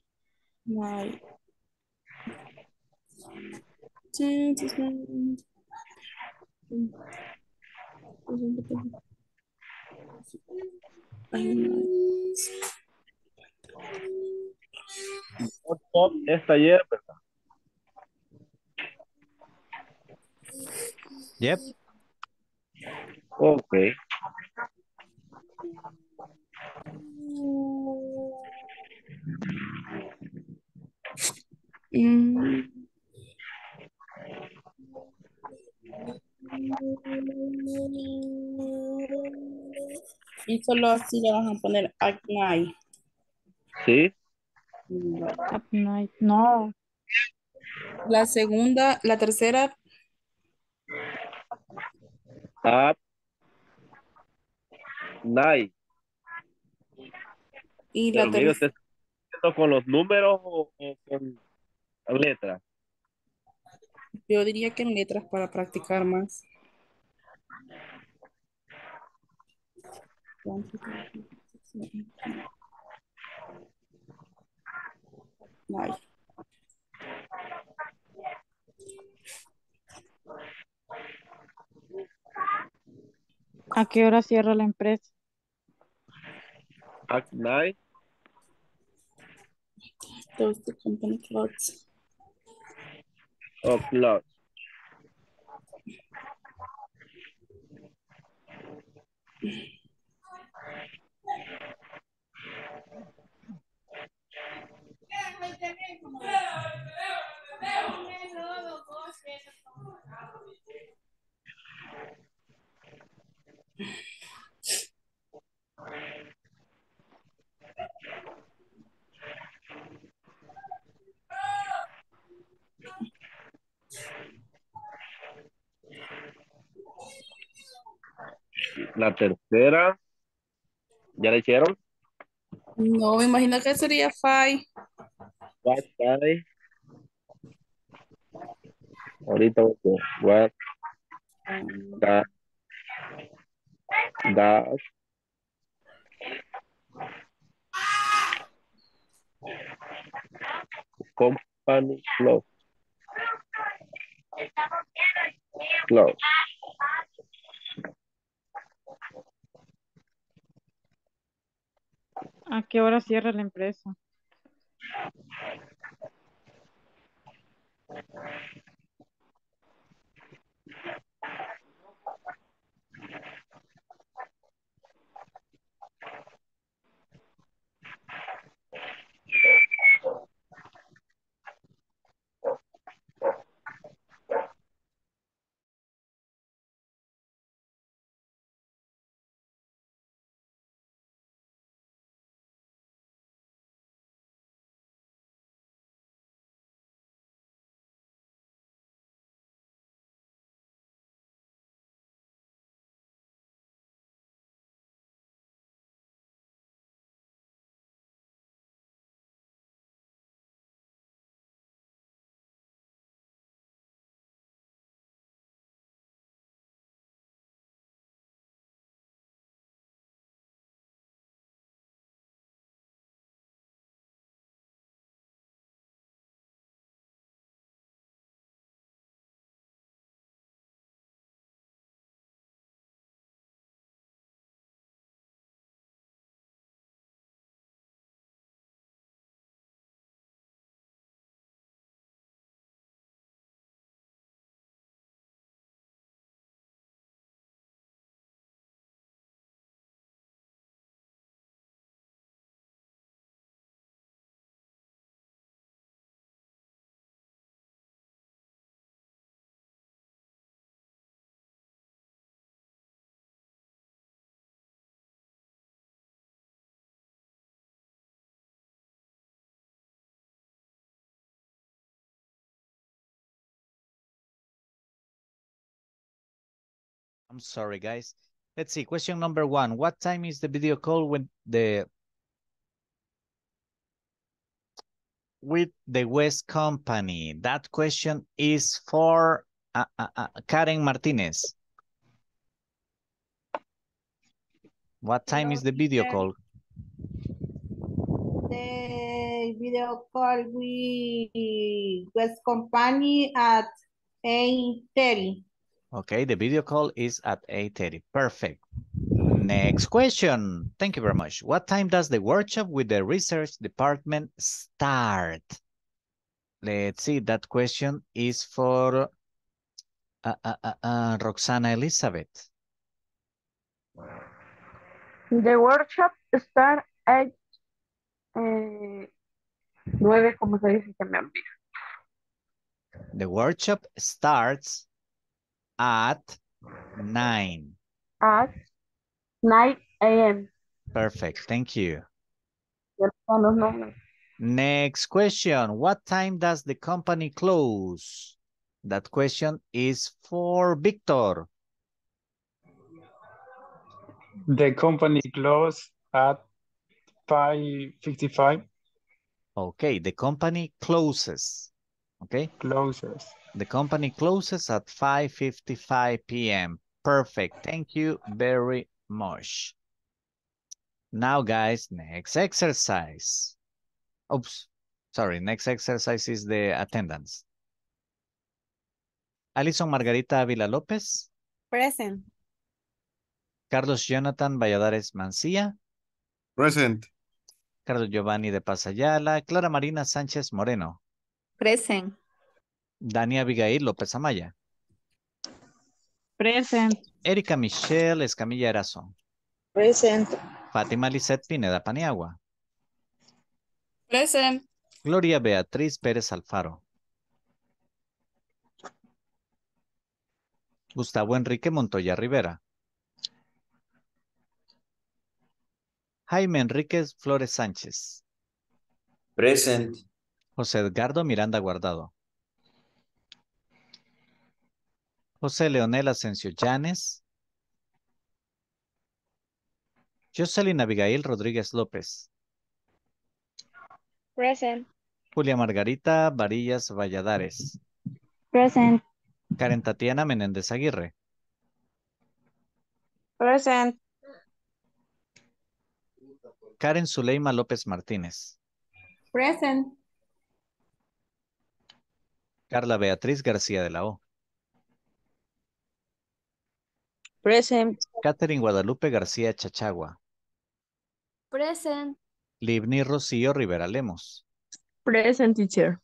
Es taller, ¿verdad? Yep. Okay. Y solo así le vas a poner at night. Sí. At night. No. La segunda, la tercera. At night. Y la tercera. ¿Con los números o con letras? Yo diría que en letras para practicar más. Night. ¿A qué hora cierra la empresa? At night. Those the company clothes. Oh, clothes. La tercera, ¿ya la hicieron? No, me imagino que sería five. What five? Ahorita voy a what that company close. ¿A qué hora cierra la empresa? I'm sorry, guys. Let's see. Question number one. What time is the video call with the West Company? That question is for Karen Martinez. What time is the video call? The video call with West Company at 8:30. Okay, the video call is at 8:30. Perfect. Next question. Thank you very much. What time does the workshop with the research department start? Let's see. That question is for Roxana Elizabeth. The workshop starts at 9, como se dice, que me olvida. The workshop starts at 9. At 9 a.m. Perfect. Thank you. hermanos, no. Next question. What time does the company close? That question is for Victor. The company closes at 5:55. Okay, the company closes. Okay. Closes. The company closes at 5:55 p.m. Perfect. Thank you very much. Now, guys, next exercise. Oops, sorry. Next exercise is the attendance. Alison Margarita Avila López. Present. Carlos Jonathan Valladares Mancilla. Present. Carlos Giovanni de Paz Ayala. Clara Marina Sánchez Moreno. Present. Dani Abigail López Amaya. Present. Erika Michelle Escamilla Erazón. Present. Fátima Lisette Pineda Paniagua. Present. Gloria Beatriz Pérez Alfaro. Gustavo Enrique Montoya Rivera. Jaime Enríquez Flores Sánchez. Present. José Edgardo Miranda Guardado. José Leonel Asensio Llanes. Jocelyn Abigail Rodríguez López. Present. Julia Margarita Varillas Valladares. Present. Karen Tatiana Menéndez Aguirre. Present. Karen Zuleima López Martínez. Present. Carla Beatriz García de la O. Present. Catherine Guadalupe García Chachagua. Present. Livni Rocío Rivera Lemos. Present, teacher.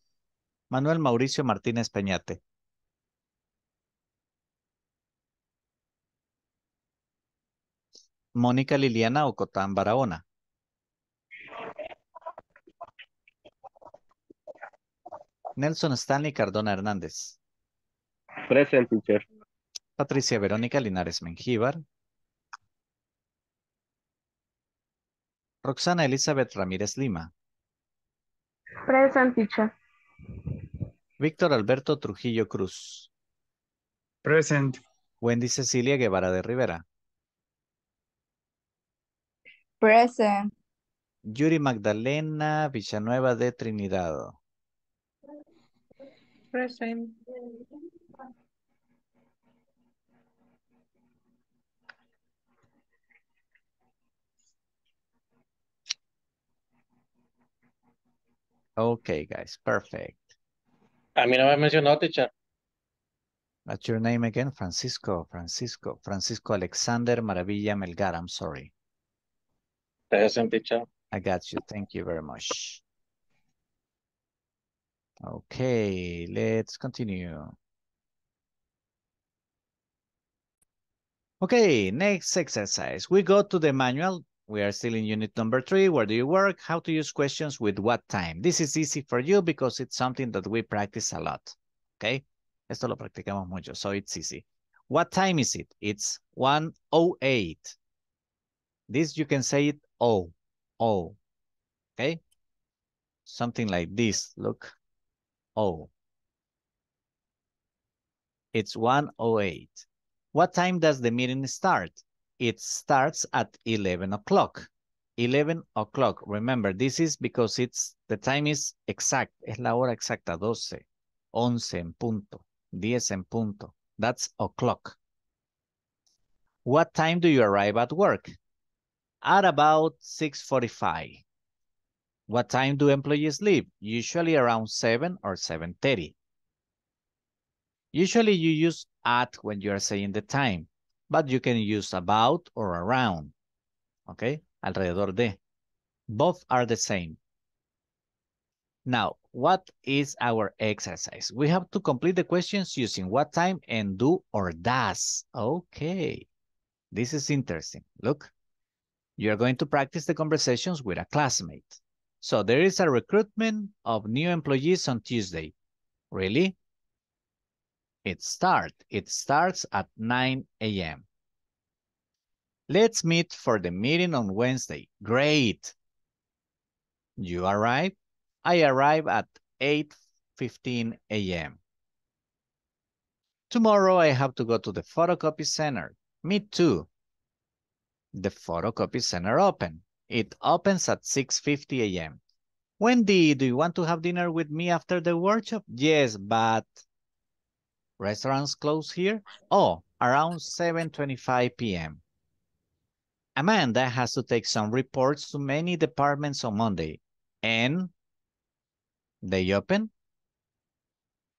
Manuel Mauricio Martínez Peñate. Mónica Liliana Ocotán Barahona. Nelson Stanley Cardona Hernández. Present, teacher. Patricia Verónica Linares Mengíbar. Roxana Elizabeth Ramírez Lima. Present, teacher. Víctor Alberto Trujillo Cruz. Present. Wendy Cecilia Guevara de Rivera. Present. Yuri Magdalena Villanueva de Trinidad. Present. Okay, guys, perfect. A mí no me mencionó, teacher. What's your name again? Francisco Alexander Maravilla Melgar. I'm sorry. Present, teacher. I got you. Thank you very much. Okay, let's continue. Okay, next exercise. We go to the manual. We are still in unit number 3. Where do you work? How to use questions with what time. This is easy for you because it's something that we practice a lot. Okay? Esto lo practicamos mucho, so it's easy. What time is it? It's 1:08. This, you can say it oh. Okay? Something like this. Look. Oh. It's 1:08. What time does the meeting start? It starts at 11 o'clock. 11 o'clock. Remember, this is because it's the time is exact. Es la hora exacta. 12. 11 en punto. 10 en punto. That's o'clock. What time do you arrive at work? At about 6:45. What time do employees leave? Usually around 7 or 7:30. Usually you use at when you are saying the time. But you can use about or around. Okay? Alrededor de. Both are the same. Now, what is our exercise? We have to complete the questions using what time and do or does. Okay. This is interesting. Look. You're going to practice the conversations with a classmate. So there is a recruitment of new employees on Tuesday. Really? It starts at 9 a.m. Let's meet for the meeting on Wednesday. Great. You arrive. I arrive at 8:15 a.m. Tomorrow I have to go to the photocopy center. Me too. The photocopy center open. It opens at 6:50 a.m. Wendy, do you want to have dinner with me after the workshop? Yes, but restaurants close here? Oh, around 7:25 p.m. Amanda has to take some reports to many departments on Monday. And they open?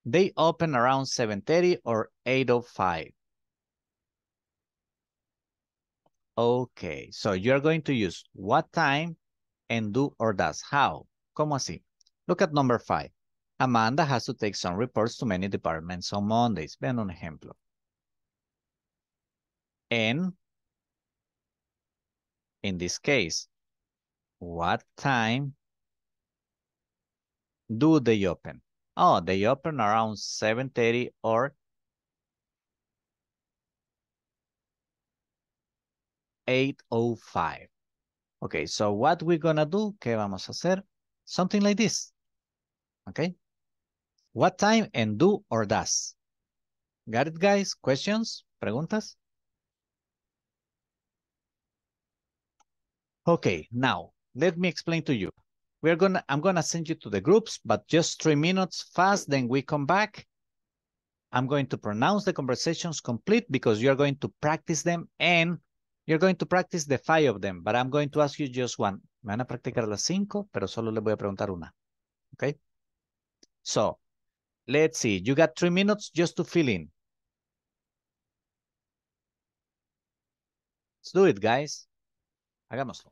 They open around 7:30 or 8:05. Okay, so you're going to use what time and do or does. How? ¿Cómo así? Look at number 5. Amanda has to take some reports to many departments on Mondays. Vean un ejemplo. And in this case, what time do they open? Oh, they open around 7:30 or 8:05. Okay, so what we're gonna do, ¿qué vamos a hacer? Something like this, okay? What time and do or does. Got it, guys? Questions? Preguntas? Okay, now, let me explain to you. I'm gonna send you to the groups, but just 3 minutes fast, then we come back. I'm going to pronounce the conversations complete because you're going to practice them and you're going to practice the 5 of them, but I'm going to ask you just one. Me van a practicar las 5, pero solo le voy a preguntar una. Okay? So, let's see. You got 3 minutes just to fill in. Let's do it, guys. Hagámoslo.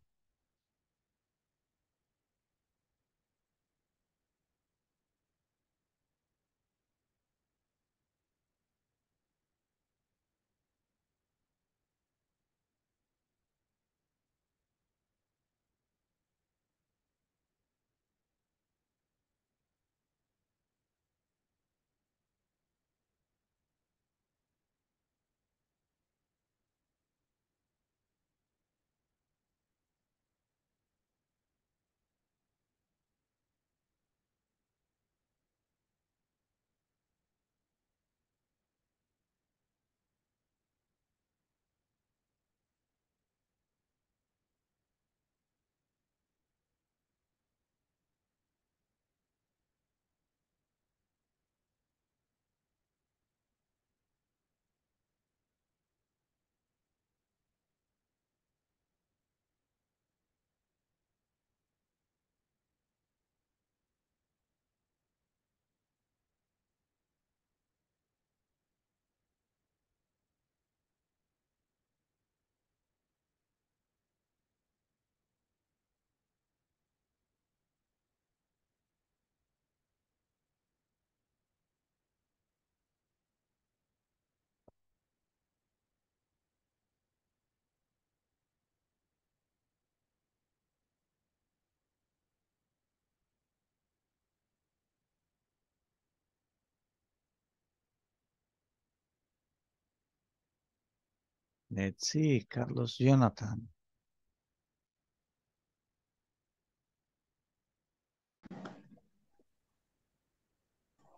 Let's see, Carlos Jonathan.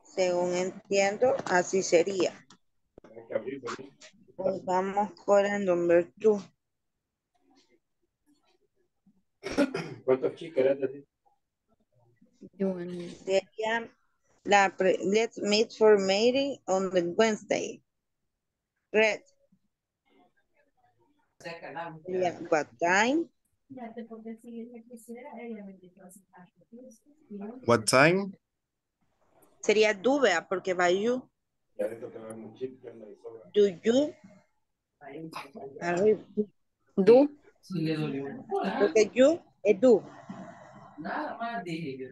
Según entiendo, así sería. Pues vamos con el número 2. ¿Cuántos chicas eran así? Sería la let's meet for meeting on the Wednesday. Red. Yeah, what time? What time? Sería dúvida porque va you. Do you? Do? Porque you es do. Nada más dije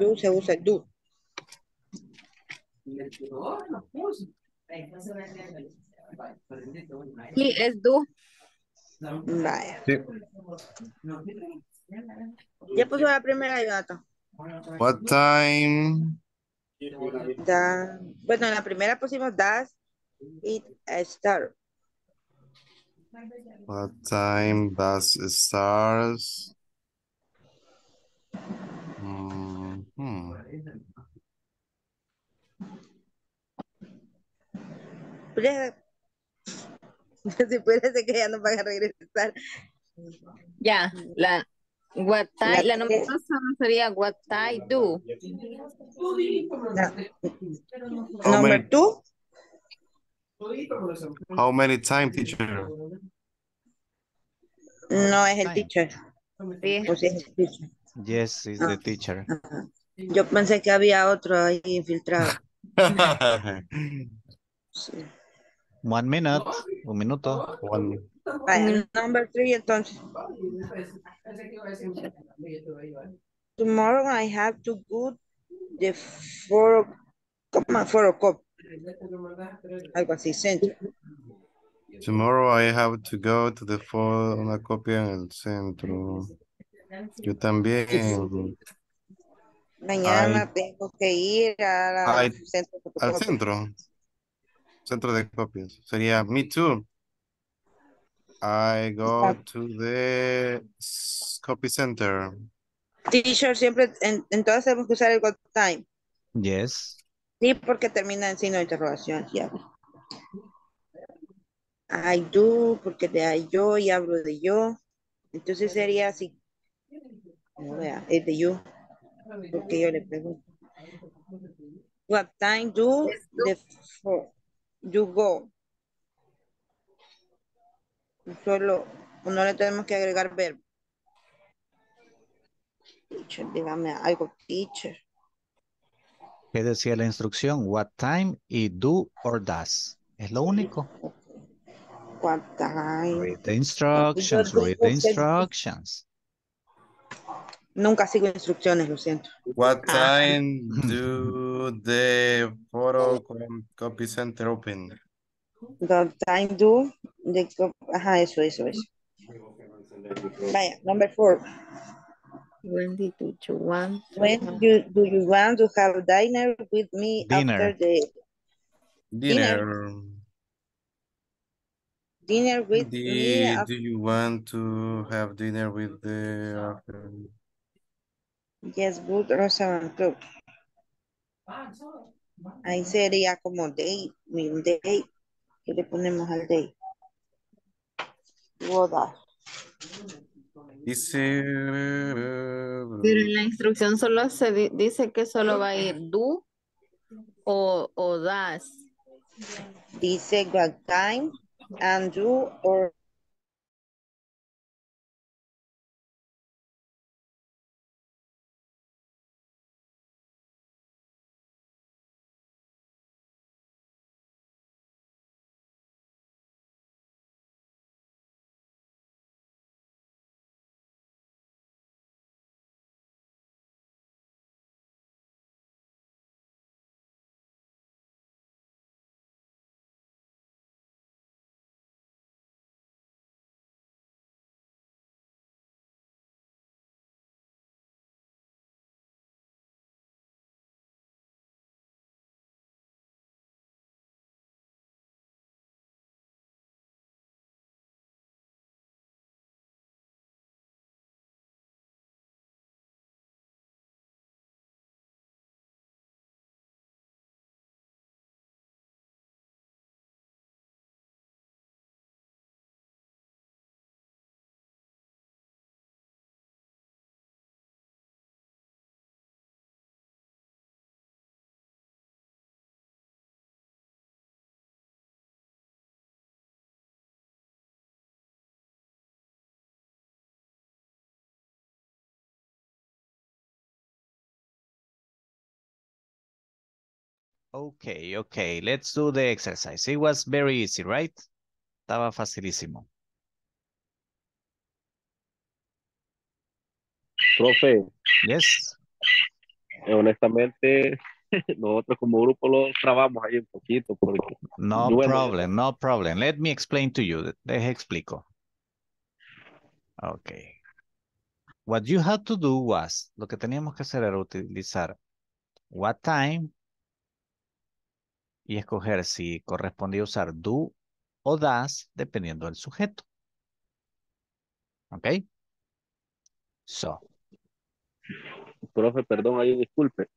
yo. Se usa do. Sí, es do. Vaya. Sí. Ya puso la primera gata. What time? Da, bueno, en la primera pusimos does it start. What time does it start? Si puede ser que ya nos van a regresar. Ya, la what I, la nominación sería what I do. Number two. How many times, teacher? No es el teacher. Sí. O sea, es el teacher. Yes, it's the teacher. Yo pensé que había otro ahí infiltrado. Sí. 1 minute, un minuto. Number 3, entonces. Tomorrow I have to go the 4 o'clock. Algo así, centro. Tomorrow I have to go to the 4 una copia en el centro. Yo también. Mañana tengo que ir al centro. Al centro. Centro de copias. Sería me too. I go to the copy center. Teacher, siempre, entonces tenemos que usar el got time. Yes. Sí, porque termina en signo de interrogación. Ya. I do, porque de ahí yo y hablo de yo. Entonces sería así. Vea, es de you. Porque yo le pregunto. What time do the you go? Solo no le tenemos que agregar verbo. Teacher, dígame algo, teacher. ¿Qué decía la instrucción? What time y do or does. Es lo único. What time. Read the instructions, read the instructions. Nunca sigo instrucciones, lo siento. What time do the photo copy center open? What time do the copy... Ajá, eso, eso, eso. Vaya, number 4. When do you want to have dinner with me after the... Dinner with me after... Do you want to have dinner with the... Yes, good restaurant club. Ahí sería como day, day. ¿Qué le ponemos al day? Boda. Dice... Pero en la instrucción solo se dice que solo va a ir do o das. Dice what time and do or... Okay, okay, let's do the exercise. It was very easy, right? Estaba facilísimo. Profe. Yes. Honestamente, nosotros como grupo lo trabamos ahí un poquito. Porque... No problem, no problem. Let me explain to you. Les explico. Okay. What you had to do was, lo que teníamos que hacer era utilizar what time, y escoger si correspondía usar do o das dependiendo del sujeto. ¿Ok? So, profe, perdón, ahí disculpe,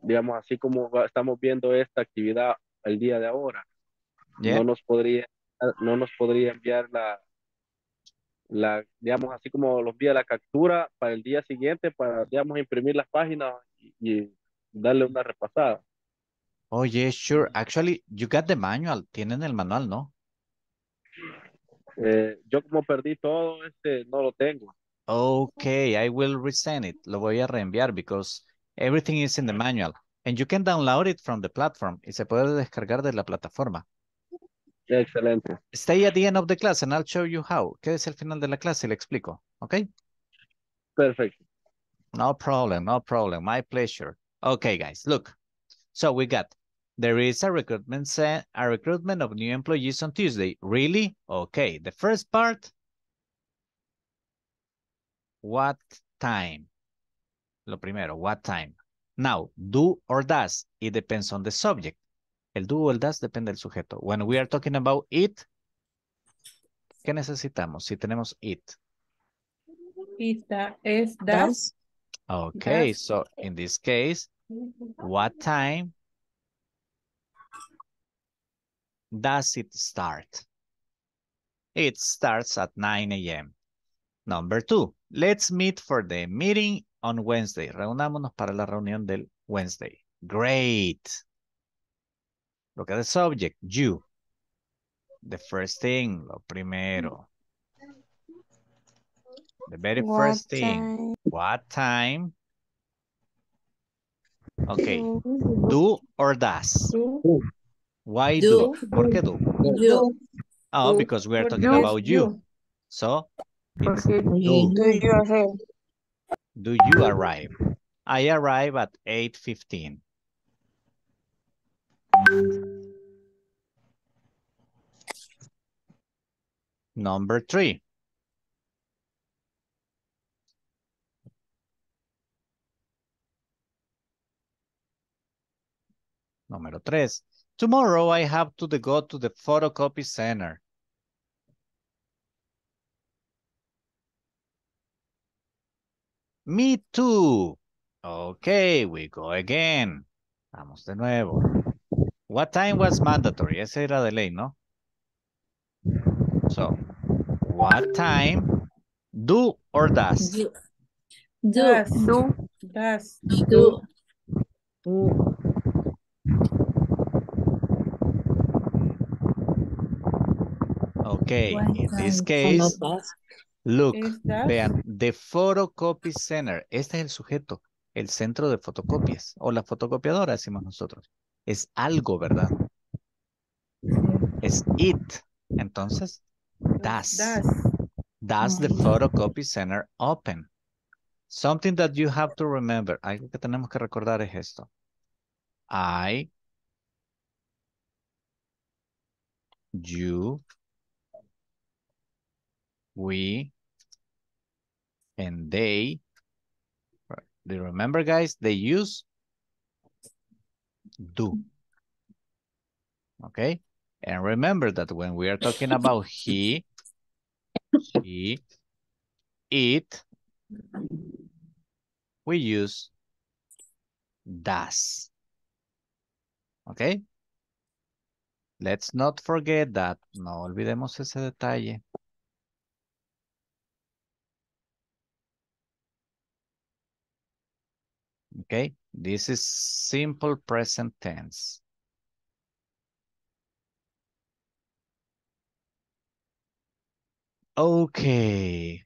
digamos, así como estamos viendo esta actividad el día de ahora, yeah, no nos podría enviar la digamos, así como los envía la captura para el día siguiente, para, digamos, imprimir las páginas y darle una repasada. Oh, yeah, sure. Actually, you got the manual. Tienen el manual, ¿no? Yo como perdí todo, no lo tengo. Okay, I will resend it. Lo voy a reenviar because everything is in the manual. And you can download it from the platform. Y se puede descargar de la plataforma. Excelente. Stay at the end of the class and I'll show you how. Quédese al final de la clase y le explico. Okay? Perfect. No problem, no problem. My pleasure. Okay, guys, look. So we got, there is a recruitment of new employees on Tuesday. Really? Okay. The first part, what time? Lo primero, what time? Now, do or does? It depends on the subject. El do o el does depende del sujeto. When we are talking about it, ¿qué necesitamos si tenemos it? It does. Okay, does. So in this case, what time does it start? It starts at 9 a.m. Number two, let's meet for the meeting on Wednesday. Reunámonos para la reunión del Wednesday. Great. Look at the subject, you. The first thing, lo primero. The very first thing, what time? Okay, do or does? Why do? ¿Por qué do? Do. Oh, because we are talking about you. So, it's do. Do you arrive? I arrive at 8:15. Number three. Número tres. Tomorrow I have to go to the photocopy center. Me too. Okay, we go again. Vamos de nuevo. What time was mandatory? Ese era de ley, ¿no? So, what time? Do or does? Do. Does. Do. Does. Do. Do. Okay, in this case, look, vean, the photocopy center. Este es el sujeto, el centro de fotocopias, o la fotocopiadora, decimos nosotros. Es algo, ¿verdad? Es it. Entonces, does. Does the photocopy center open? Something that you have to remember. Algo que tenemos que recordar es esto. I, you, we, and they. Do you remember, guys? They use do. Okay? And remember that when we are talking about he, she, it, we use does. Okay? Let's not forget that. No olvidemos ese detalle. Okay, this is simple present tense. Okay.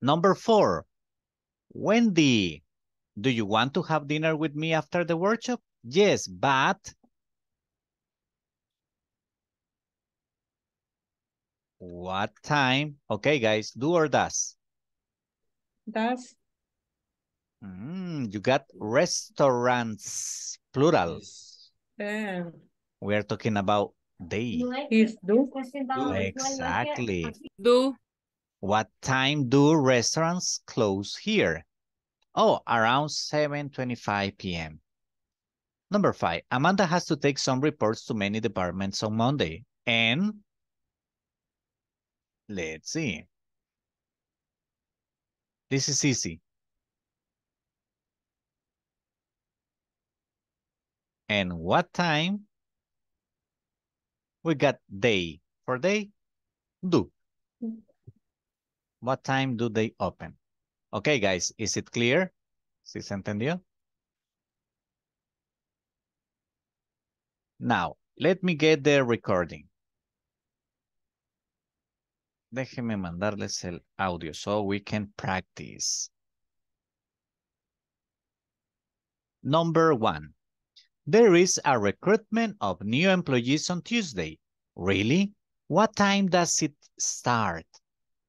Number four. Wendy, do you want to have dinner with me after the workshop? Yes, but what time? Okay, guys, do or does? Does. You got restaurants, plural. Yeah. We are talking about they. Do. Exactly. Do. What time do restaurants close here? Oh, around 7:25 p.m. Number five. Amanda has to take some reports to many departments on Monday. And let's see. This is easy. And what time? We got day. For day, do. What time do they open? Okay, guys, is it clear? ¿Sí se entendió? Now, let me get the recording. Déjenme mandarles el audio so we can practice. Number 1. There is a recruitment of new employees on Tuesday. Really? What time does it start?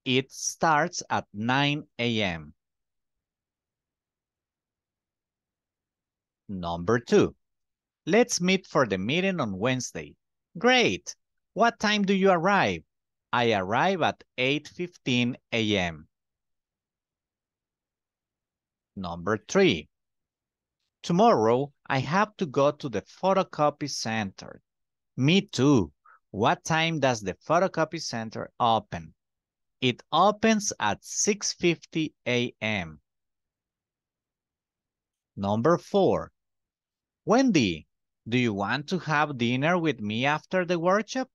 It starts at 9 a.m. Number 2. Let's meet for the meeting on Wednesday. Great. What time do you arrive? I arrive at 8:15 a.m. Number 3. Tomorrow, I have to go to the photocopy center. Me too. What time does the photocopy center open? It opens at 6:50 a.m. Number 4. Wendy, do you want to have dinner with me after the workshop?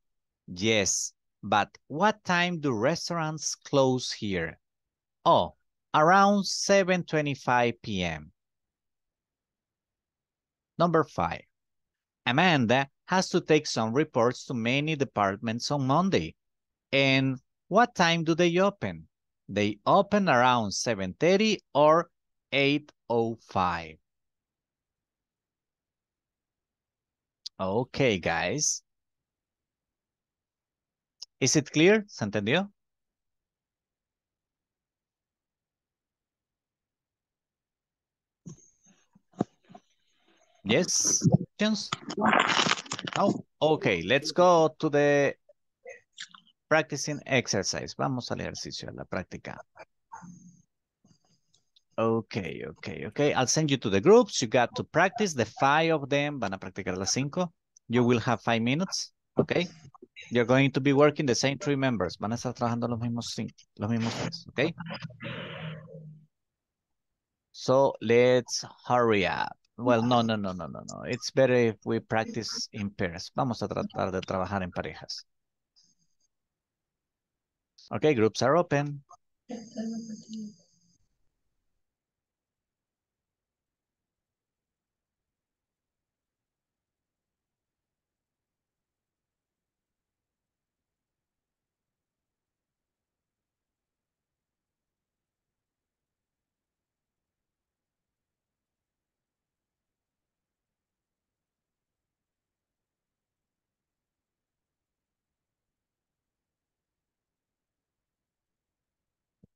Yes. But what time do restaurants close here? Oh, around 7:25 p.m. Number 5. Amanda has to take some reports to many departments on Monday. And what time do they open? They open around 7:30 or 8:05. Okay, guys. Is it clear? ¿Se entendió? Yes? Questions? Oh, okay, let's go to the practicing exercise. Vamos al ejercicio, a la práctica. Okay. I'll send you to the groups. You got to practice the 5 of them. Van a practicar las 5. You will have 5 minutes. Okay? You're going to be working the same 3 members. Van a estar trabajando los mismos 3, okay? So let's hurry up. Well, no. It's better if we practice in pairs. Vamos a tratar de trabajar en parejas. Okay, groups are open.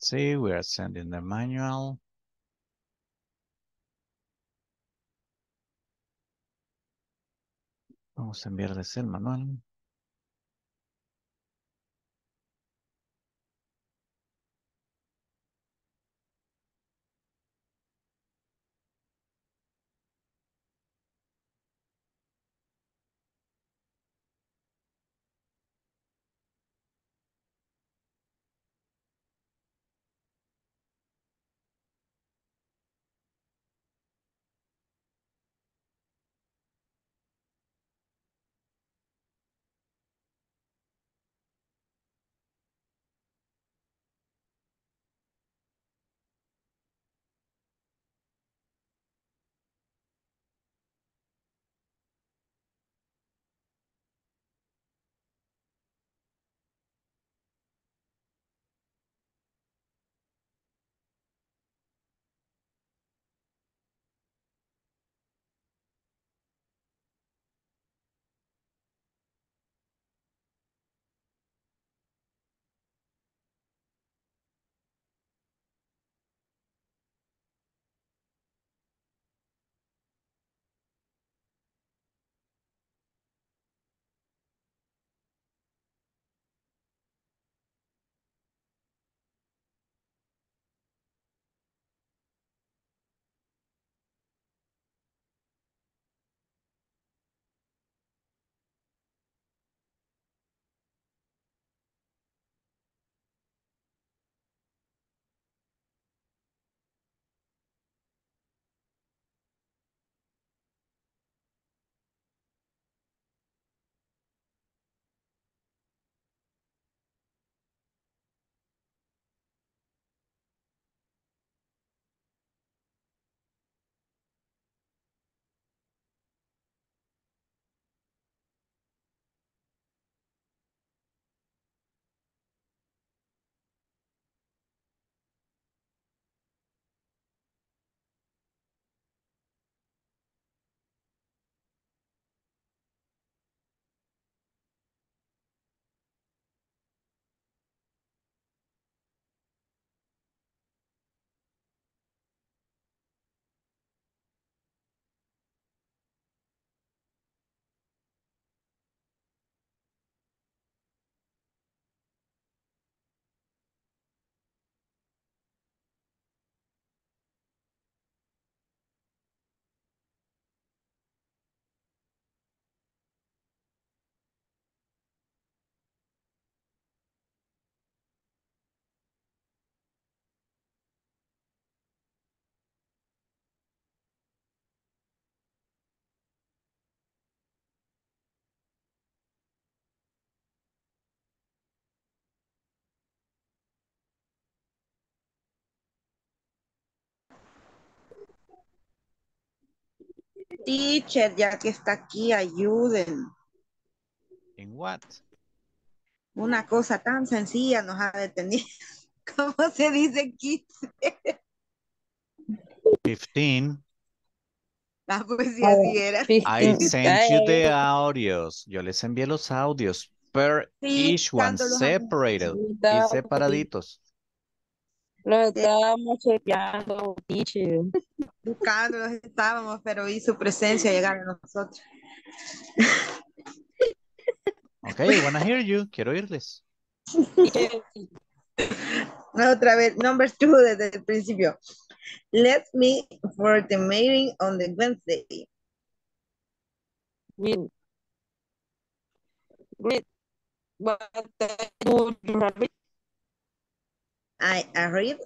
See, we are sending the manual. Vamos a enviarles el manual. Teacher, ya que está aquí, ayuden. ¿En what? Una cosa tan sencilla nos ha detenido. ¿Cómo se dice 15? 15. Ah, pues sí, así era. I sent you the audios. Yo les envié los audios. Per sí, each one, separated. Y separaditos. Lo estábamos chequeando, teacher. Buscando, los estábamos, pero vi su presencia llegar a nosotros. Ok, I wanna hear you. Quiero oírles. Otra vez, number 2 desde el principio. Let's meet for the meeting on the Wednesday. Great. I arrived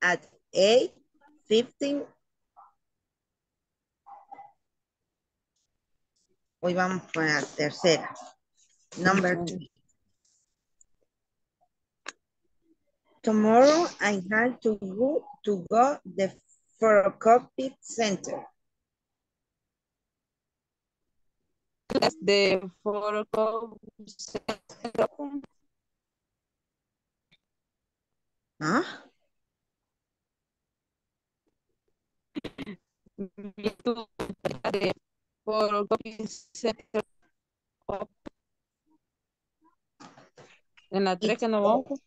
at 8:15. Hoy vamos con la tercera. Number 2. Tomorrow I had to go the photocopy center. That's the photocopy center. Huh? The photocopy center. En la 3 que no vamos.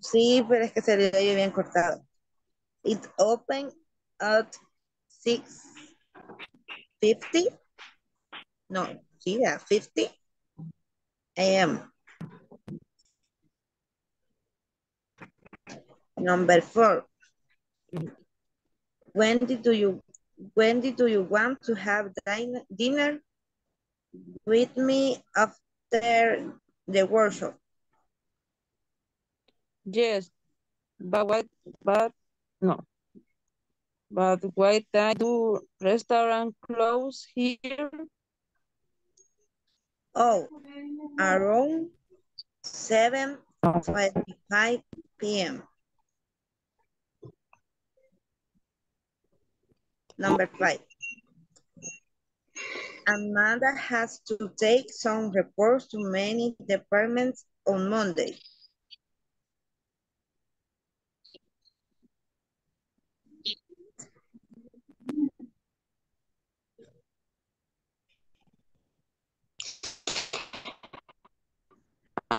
Sí, pero es que se le oye bien cortado. It opened at 6:50. No, sí, at 50 a.m. Number 4. When did you want to have dinner with me after the workshop? Yes, but why do restaurant close here? Oh, around 7:45 p.m. Number 5. Amanda has to take some reports to many departments on Monday.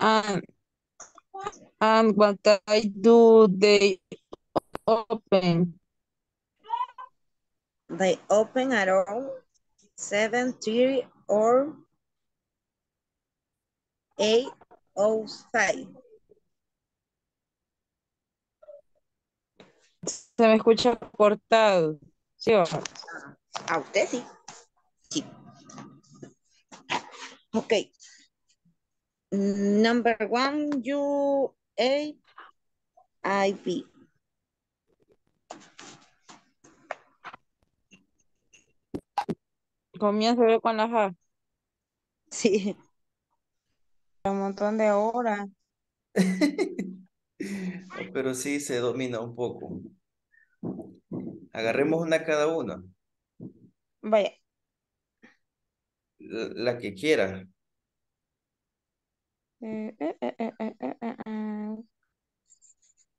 And what I do, they open around 7:30 or 8:05. Se me escucha cortado, ¿sí? A usted sí. Sí. Okay. Number 1, UAIB. Comienzo con la J. Sí. Un montón de horas. Pero sí se domina un poco. Agarremos una cada una. Vaya. La que quiera.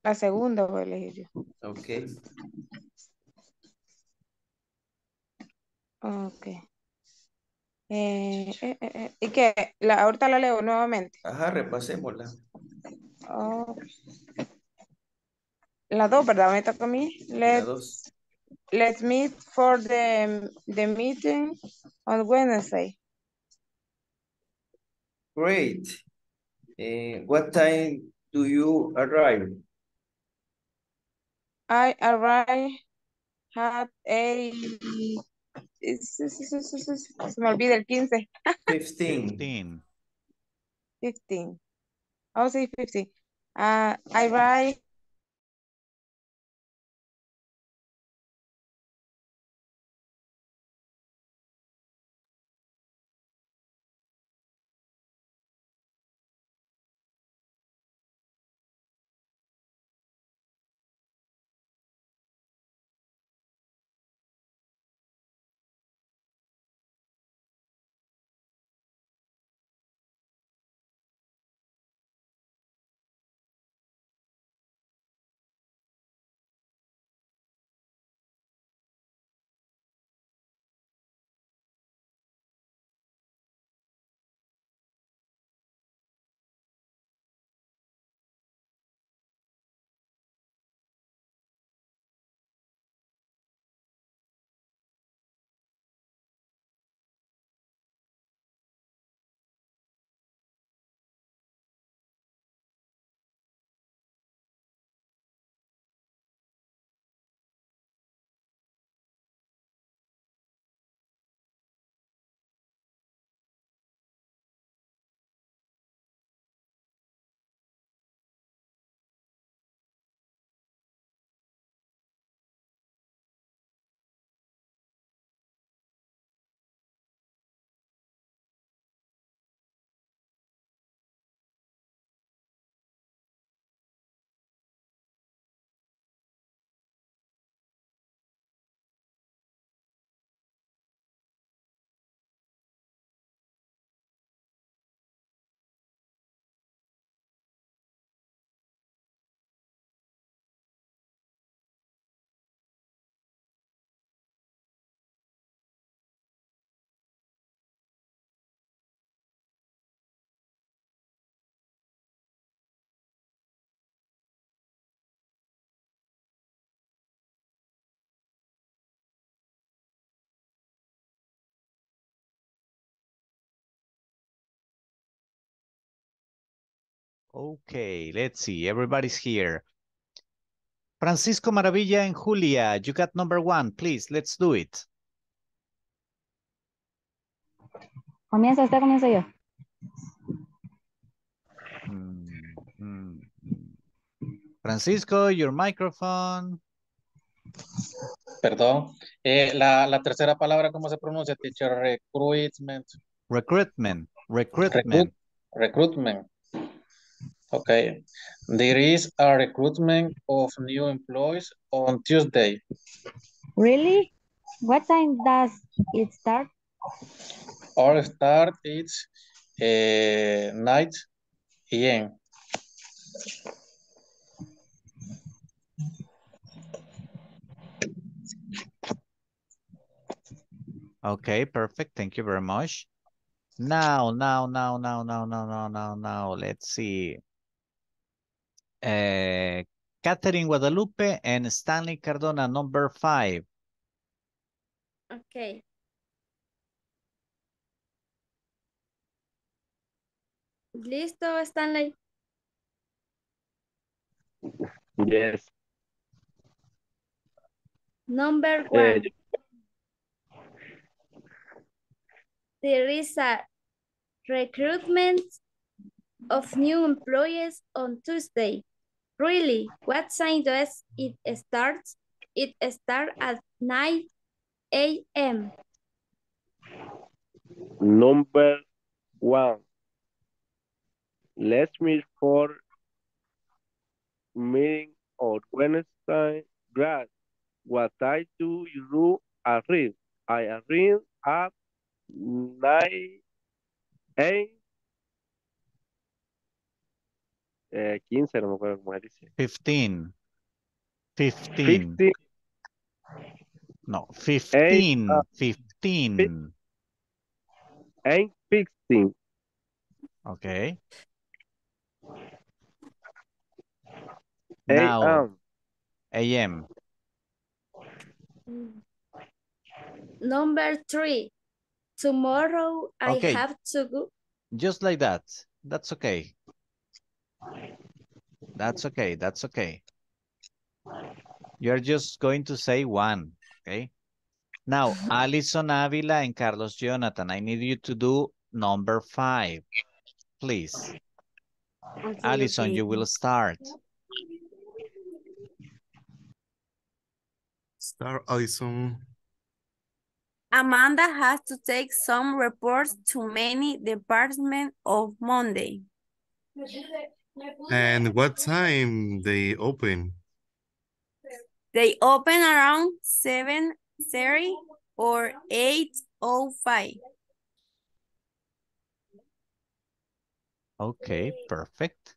La segunda voy a elegir yo. Okay. Okay. ¿Y qué? Ahorita la leo nuevamente. Ajá, repasémosla. Oh. La 2, ¿verdad? ¿Me toca a mí? La 2. Let's meet for the meeting on Wednesday. Great. What time do you arrive? I arrive at 15. I'll say 15. I arrive. Okay, let's see. Everybody's here. Francisco Maravilla and Julia, you got number one, please. Let's do it. Comienza usted, comienzo yo. Francisco, your microphone. Perdón. La tercera palabra, ¿cómo se pronuncia, teacher? Recruitment. Recruitment. Recruitment. Recruitment. Okay. There is a recruitment of new employees on Tuesday. Really? What time does it start? Our start is 9 AM. Okay, perfect. Thank you very much. Now, let's see. Catherine Guadalupe and Stanley Cardona, number 5. Okay. Listo, Stanley. Yes. Number 1. There is a recruitment of new employees on Tuesday. Really? What time does it start? It starts at 9 a.m. Number 1. Let's meet for meeting on Wednesday. Brad, what time do you arrive? I arrive at 9 a.m. 15, no me acuerdo cómo dice. 15. No, 15. 15. 8:15. Okay. Now, a.m. Number 3. Tomorrow I have to go. Just like that. That's okay. That's okay. That's okay. You're just going to say 1. Okay. Now, Alison Avila and Carlos Jonathan, I need you to do number 5, please. Alison, you will start. Start, Alison. Amanda has to take some reports to many departments on Monday. And what time they open? They open around 7:30 or 8:05. Okay, perfect.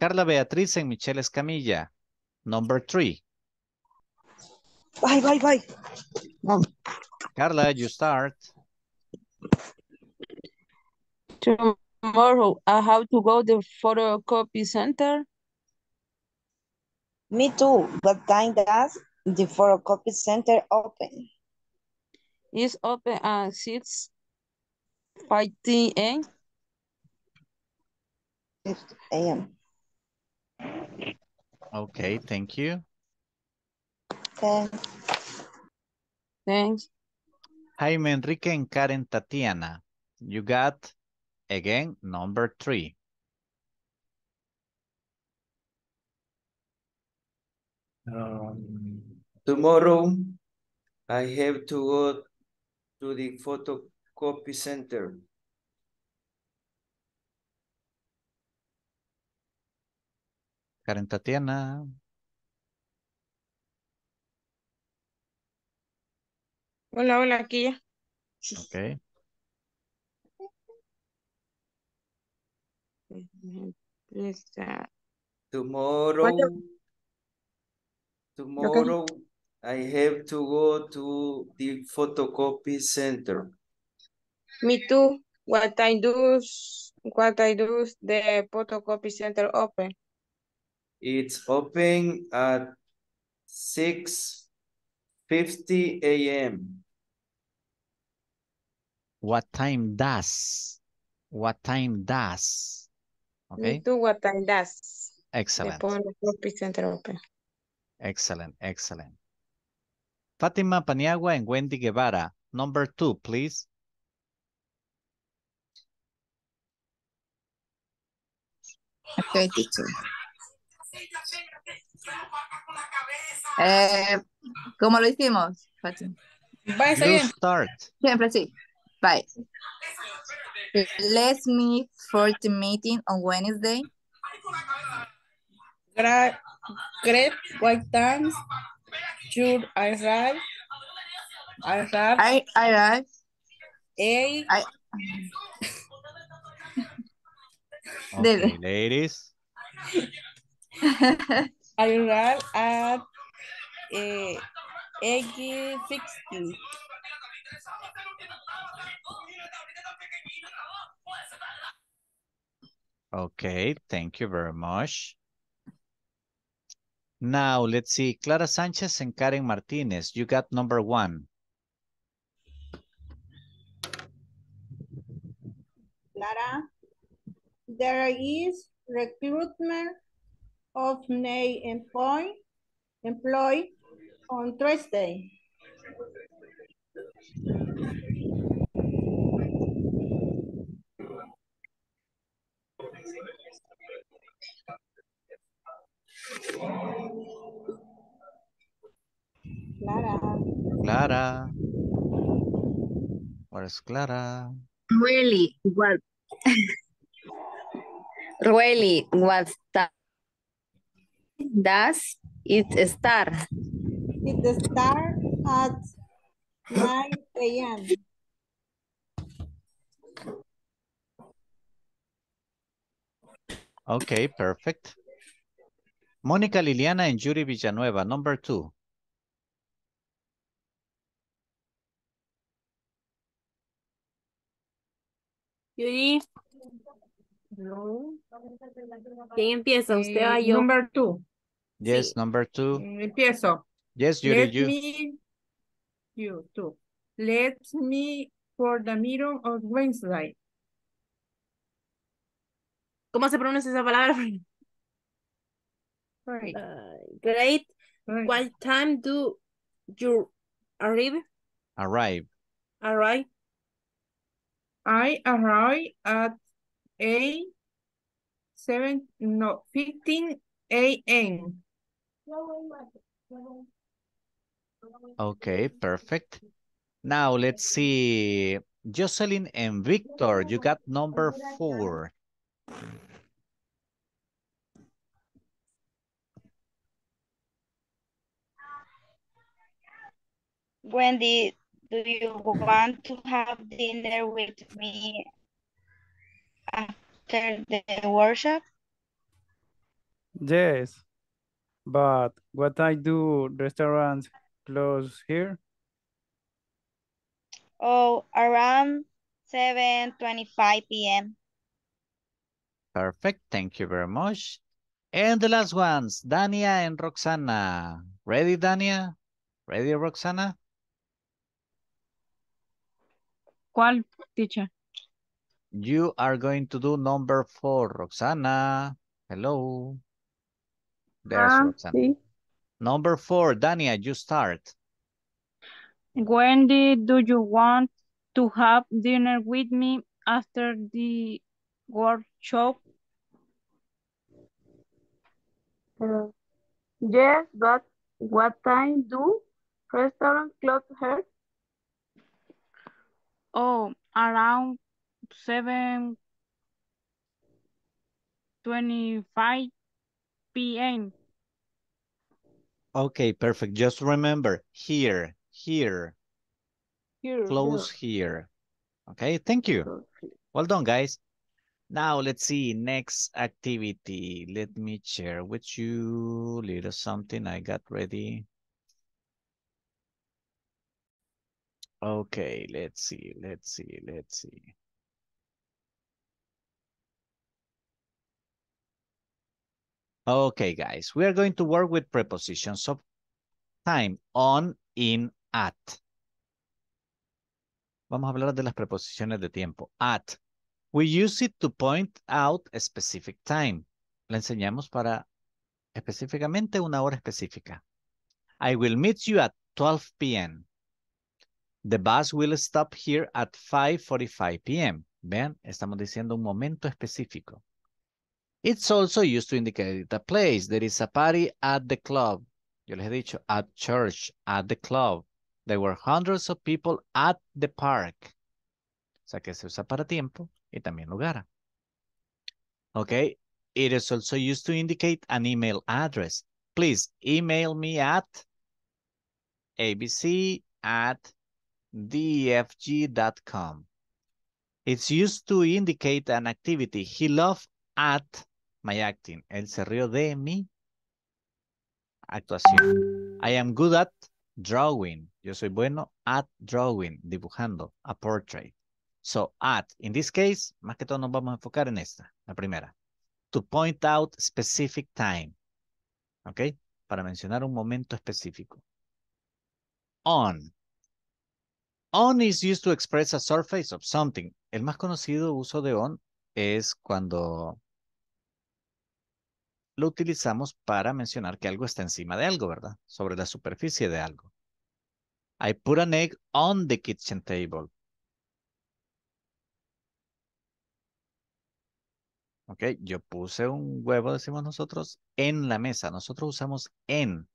Carla Beatriz and Michelle Escamilla, number 3. Bye. Mom. Carla, you start. Tomorrow, I have to go to the photocopy center. Me too. What time does the photocopy center open? It's open at 6:15 a.m. Okay, thank you. Okay. Thanks. Jaime Enrique and Karen Tatiana, you got, again, number 3. Tomorrow, I have to go to the photocopy center. Karen Tatiana. Hola, aquí ya. Okay. Tomorrow, okay. I have to go to the photocopy center. Me too. What I do, the photocopy center open. It's open at 6:50 a.m. What time does? Okay. Do what I does. Excellent. Excellent, excellent. Fatima Paniagua and Wendy Guevara. Number 2, please. Okay, teacher. ¿Cómo lo hicimos, Fatima? You start. Siempre sí. Bye. Let's meet for the meeting on Wednesday. Great, what time should I arrive? I arrive. Hey. Okay, ladies. I arrive at 8:15. Okay, thank you very much. Now, let's see. Clara Sanchez and Karen Martinez, you got number 1. Clara, there is recruitment of new employee on Thursday. Clara. Where's Clara? Really, what? Really, what does it start? It starts at 9 a.m. Okay, perfect. Monica Liliana and Yuri Villanueva, number 2. Yuri. No. ¿Quién empieza? ¿Usted o yo? Number 2. Yes, sí. Number 2. Empiezo. Yes, Yuri, let you. You too. Let me for the meeting on Wednesday. ¿Cómo se pronuncia esa palabra? Right. Great. Right. What time do you arrive? Arrive. I arrive at 15 a.m. Okay, perfect. Now let's see. Jocelyn and Victor, you got number 4. Wendy, do you want to have dinner with me after the workshop? Yes, but what I do, restaurants close here? Oh, around 7:25 p.m. Perfect, thank you very much. And the last ones, Dania and Roxana. Ready, Dania? Ready, Roxana? ¿Cuál, teacher? You are going to do number 4, Roxana. Hello. There's Roxana. Sí. Number 4, Dania, you start. Wendy, do you want to have dinner with me after the workshop? Yes, but what time do restaurant close here? Oh, around 7:25 p.m. Okay, perfect. Just remember, here. Close here. Okay, thank you. Well done, guys. Now, let's see. Next activity. Let me share with you a little something I got ready. Okay, let's see. Okay, guys, we are going to work with prepositions of time, on, in, at. Vamos a hablar de las preposiciones de tiempo. At, We use it to point out a specific time. Le enseñamos para específicamente una hora específica. I will meet you at 12 p.m. The bus will stop here at 5:45 p.m. Vean, estamos diciendo un momento específico. It's also used to indicate a place. There is a party at the club. Yo les he dicho, at church, at the club. There were hundreds of people at the park. O sea que se usa para tiempo y también lugar. Okay. It is also used to indicate an email address. Please email me at abc@dfg.com. It's used to indicate an activity. He laughed at my acting. Él se rió de mi actuación. I am good at drawing. Yo soy bueno at drawing, dibujando, a portrait. So, at, in this case, más que todo nos vamos a enfocar en esta, la primera. To point out specific time. ¿Ok? Para mencionar un momento específico. On. On is used to express a surface of something. El más conocido uso de on es cuando lo utilizamos para mencionar que algo está encima de algo, ¿verdad? Sobre la superficie de algo. I put an egg on the kitchen table. Ok, yo puse un huevo, decimos nosotros, en la mesa. Nosotros usamos en.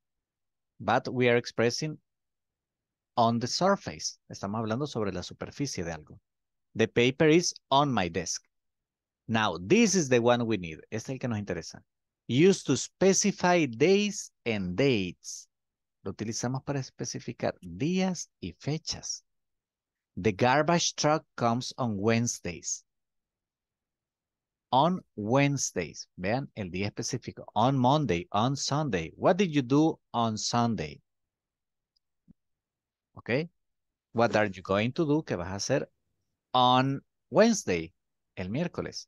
But we are expressing on the surface. Estamos hablando sobre la superficie de algo. The paper is on my desk. Now, this is the one we need. Este es el que nos interesa. Used to specify days and dates. Lo utilizamos para especificar días y fechas. The garbage truck comes on Wednesdays. On Wednesdays. Vean el día específico. On Monday, on Sunday. What did you do on Sunday? Okay. What are you going to do? ¿Qué vas a hacer? On Wednesday, el miércoles.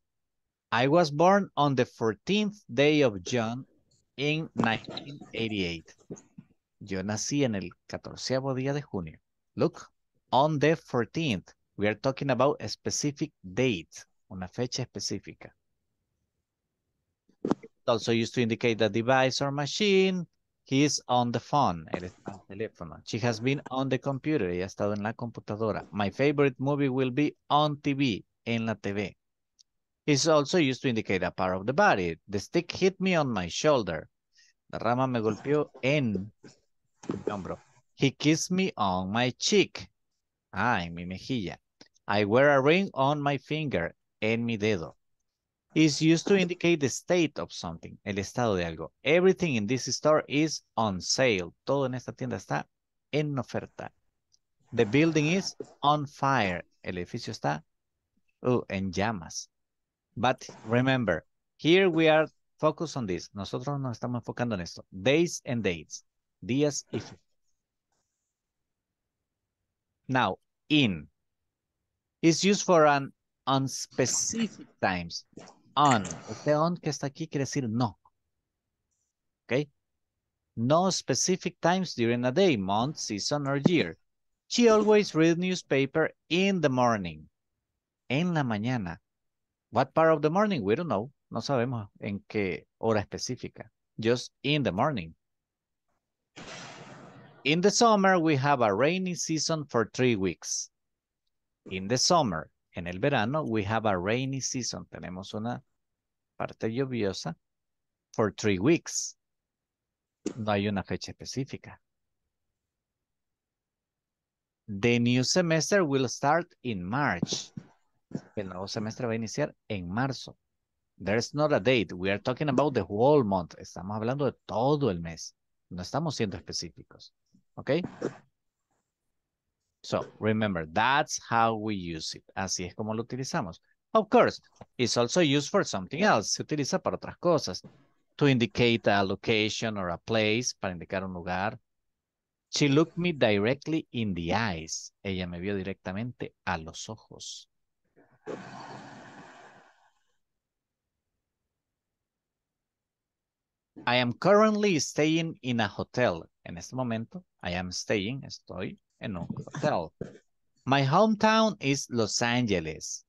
I was born on the 14th day of June in 1988. Yo nací en el 14º día de junio. Look, on the 14th. We are talking about a specific date. Una fecha específica. Also used to indicate the device or machine. He is on the phone. Él está al teléfono. She has been on the computer. Ella ha estado en la computadora. My favorite movie will be on TV. En la TV. It's also used to indicate a part of the body. The stick hit me on my shoulder. La rama me golpeó en mi hombro. He kissed me on my cheek. Ah, en mi mejilla. I wear a ring on my finger. En mi dedo. Is used to indicate the state of something. El estado de algo. Everything in this store is on sale. Todo en esta tienda está en oferta. The building is on fire. El edificio está en llamas. But remember, here we are focused on this. Nosotros nos estamos enfocando en esto. Days and dates. Días y fechas. Now, in. Is used for an on specific times. On. Este on que está aquí quiere decir no. Okay. No specific times during a day, month, season, or year. She always read newspaper in the morning. En la mañana. What part of the morning? We don't know. No sabemos en qué hora específica. Just in the morning. In the summer, we have a rainy season for 3 weeks. In the summer. En el verano, we have a rainy season. Tenemos una parte lluviosa for 3 weeks. No hay una fecha específica. The new semester will start in March. El nuevo semestre va a iniciar en marzo. There's not a date. We are talking about the whole month. Estamos hablando de todo el mes. No estamos siendo específicos. ¿Ok? So, remember, that's how we use it. Así es como lo utilizamos. Of course, it's also used for something else. Se utiliza para otras cosas. To indicate a location or a place, para indicar un lugar. She looked me directly in the eyes. Ella me vio directamente a los ojos. I am currently staying in a hotel. En este momento, I am staying, estoy en un hotel. My hometown is Los Angeles.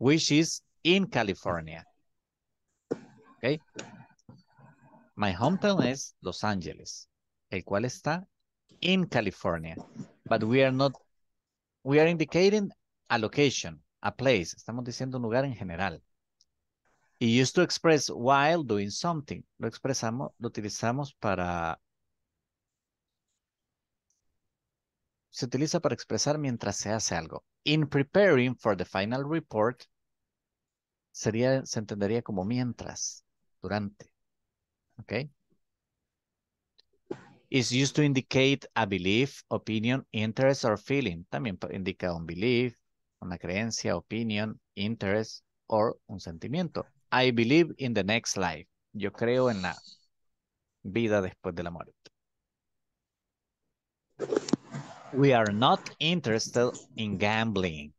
which is in California. Okay. My hometown is Los Angeles, el cual está in California, but we are not, we are indicating a location, a place. Estamos diciendo un lugar en general. It used to express while doing something. Lo expresamos, lo utilizamos para, se utiliza para expresar mientras se hace algo. In preparing for the final report, sería, se entendería como mientras, durante. Okay. It's used to indicate a belief, opinion, interest, or feeling. También indica un belief, una creencia, opinion, interest, or un sentimiento. I believe in the next life. Yo creo en la vida después de la muerte. We are not interested in gambling.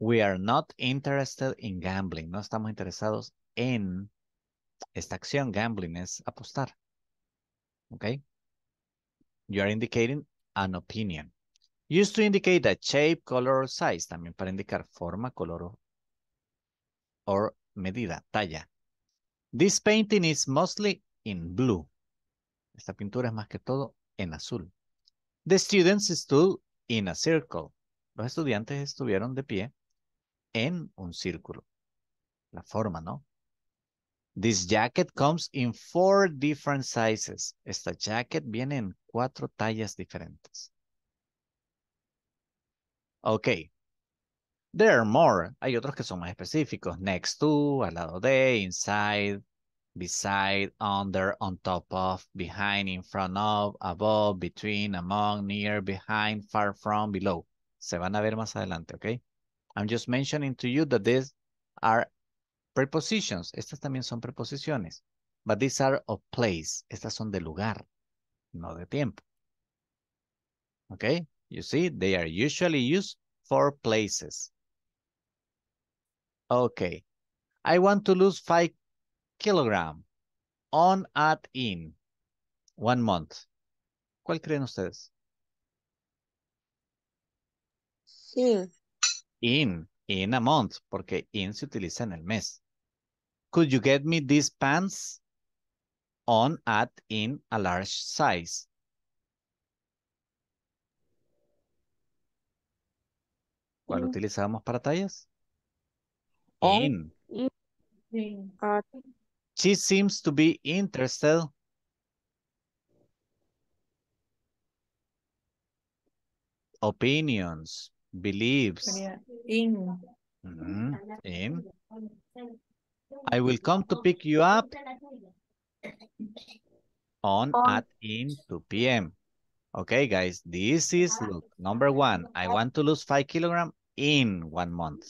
We are not interested in gambling. No estamos interesados en esta acción. Gambling es apostar. Okay. You are indicating an opinion. Used to indicate a shape, color, or size. También para indicar forma, color, or medida, talla. This painting is mostly in blue. Esta pintura es más que todo en azul. The students stood in a circle. Los estudiantes estuvieron de pie en un círculo. La forma, ¿no? This jacket comes in 4 different sizes. Esta jacket viene en 4 tallas diferentes. Ok. There are more. Hay otros que son más específicos. Next to, al lado de, inside, beside, under, on top of, behind, in front of, above, between, among, near, behind, far from, below. Se van a ver más adelante, ok. I'm just mentioning to you that these are prepositions. Estas también son preposiciones. But these are of place. Estas son de lugar, no de tiempo. Ok. You see, they are usually used for places. Ok. I want to lose 5 kilograms on at in 1 month. ¿Cuál creen ustedes? In. In a month, porque in se utiliza en el mes. Could you get me these pants on at in a large size? ¿Cuál utilizamos para tallas? In. She seems to be interested. Opinions. Believes. In. Mm-hmm. In. I will come to pick you up on at in 2 p.m. Okay, guys, this is look, number 1. I want to lose 5 kilograms in 1 month.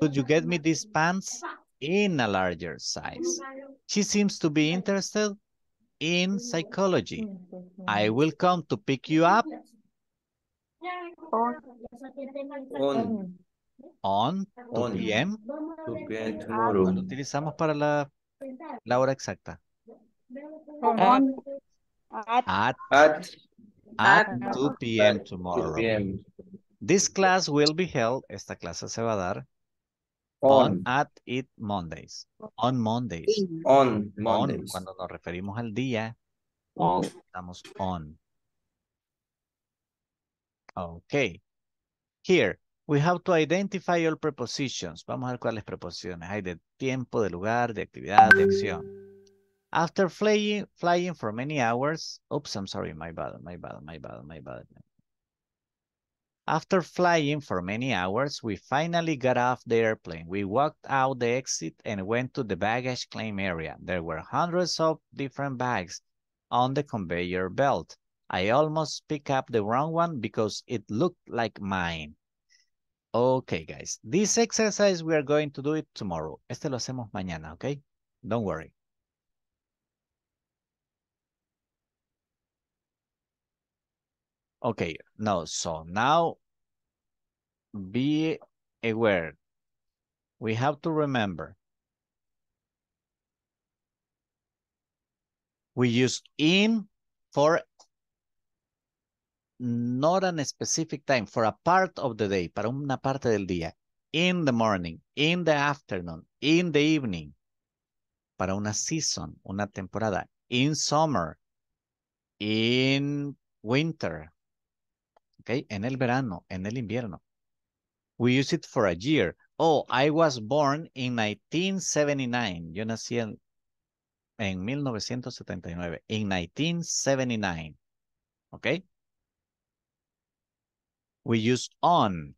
Could you get me these pants in a larger size? She seems to be interested in psychology. I will come to pick you up on 2 p.m. Tomorrow. ¿Cuándo utilizamos para la hora exacta? On. At 2 p.m. tomorrow. 2 p.m. This class will be held. Esta clase se va a dar on at it Mondays. On Mondays. On Mondays. On, cuando nos referimos al día, on. Estamos on. Okay. Here, we have to identify all prepositions. Vamos a ver cuáles preposiciones hay de tiempo, de lugar, de actividad, de acción. After flying for many hours. Oops, I'm sorry. My bad. After flying for many hours, we finally got off the airplane. We walked out the exit and went to the baggage claim area. There were hundreds of different bags on the conveyor belt. I almost picked up the wrong one because it looked like mine. Okay, guys. This exercise, we are going to do it tomorrow. Este lo hacemos mañana, okay? Don't worry. Okay, no, so now be aware. We have to remember. We use in for not a specific time, for a part of the day, para una parte del día, in the morning, in the afternoon, in the evening, para una season, una temporada, in summer, in winter, okay, en el verano, en el invierno. We use it for a year. Oh, I was born in 1979. Yo nací en 1979. In 1979. Okay? We use on.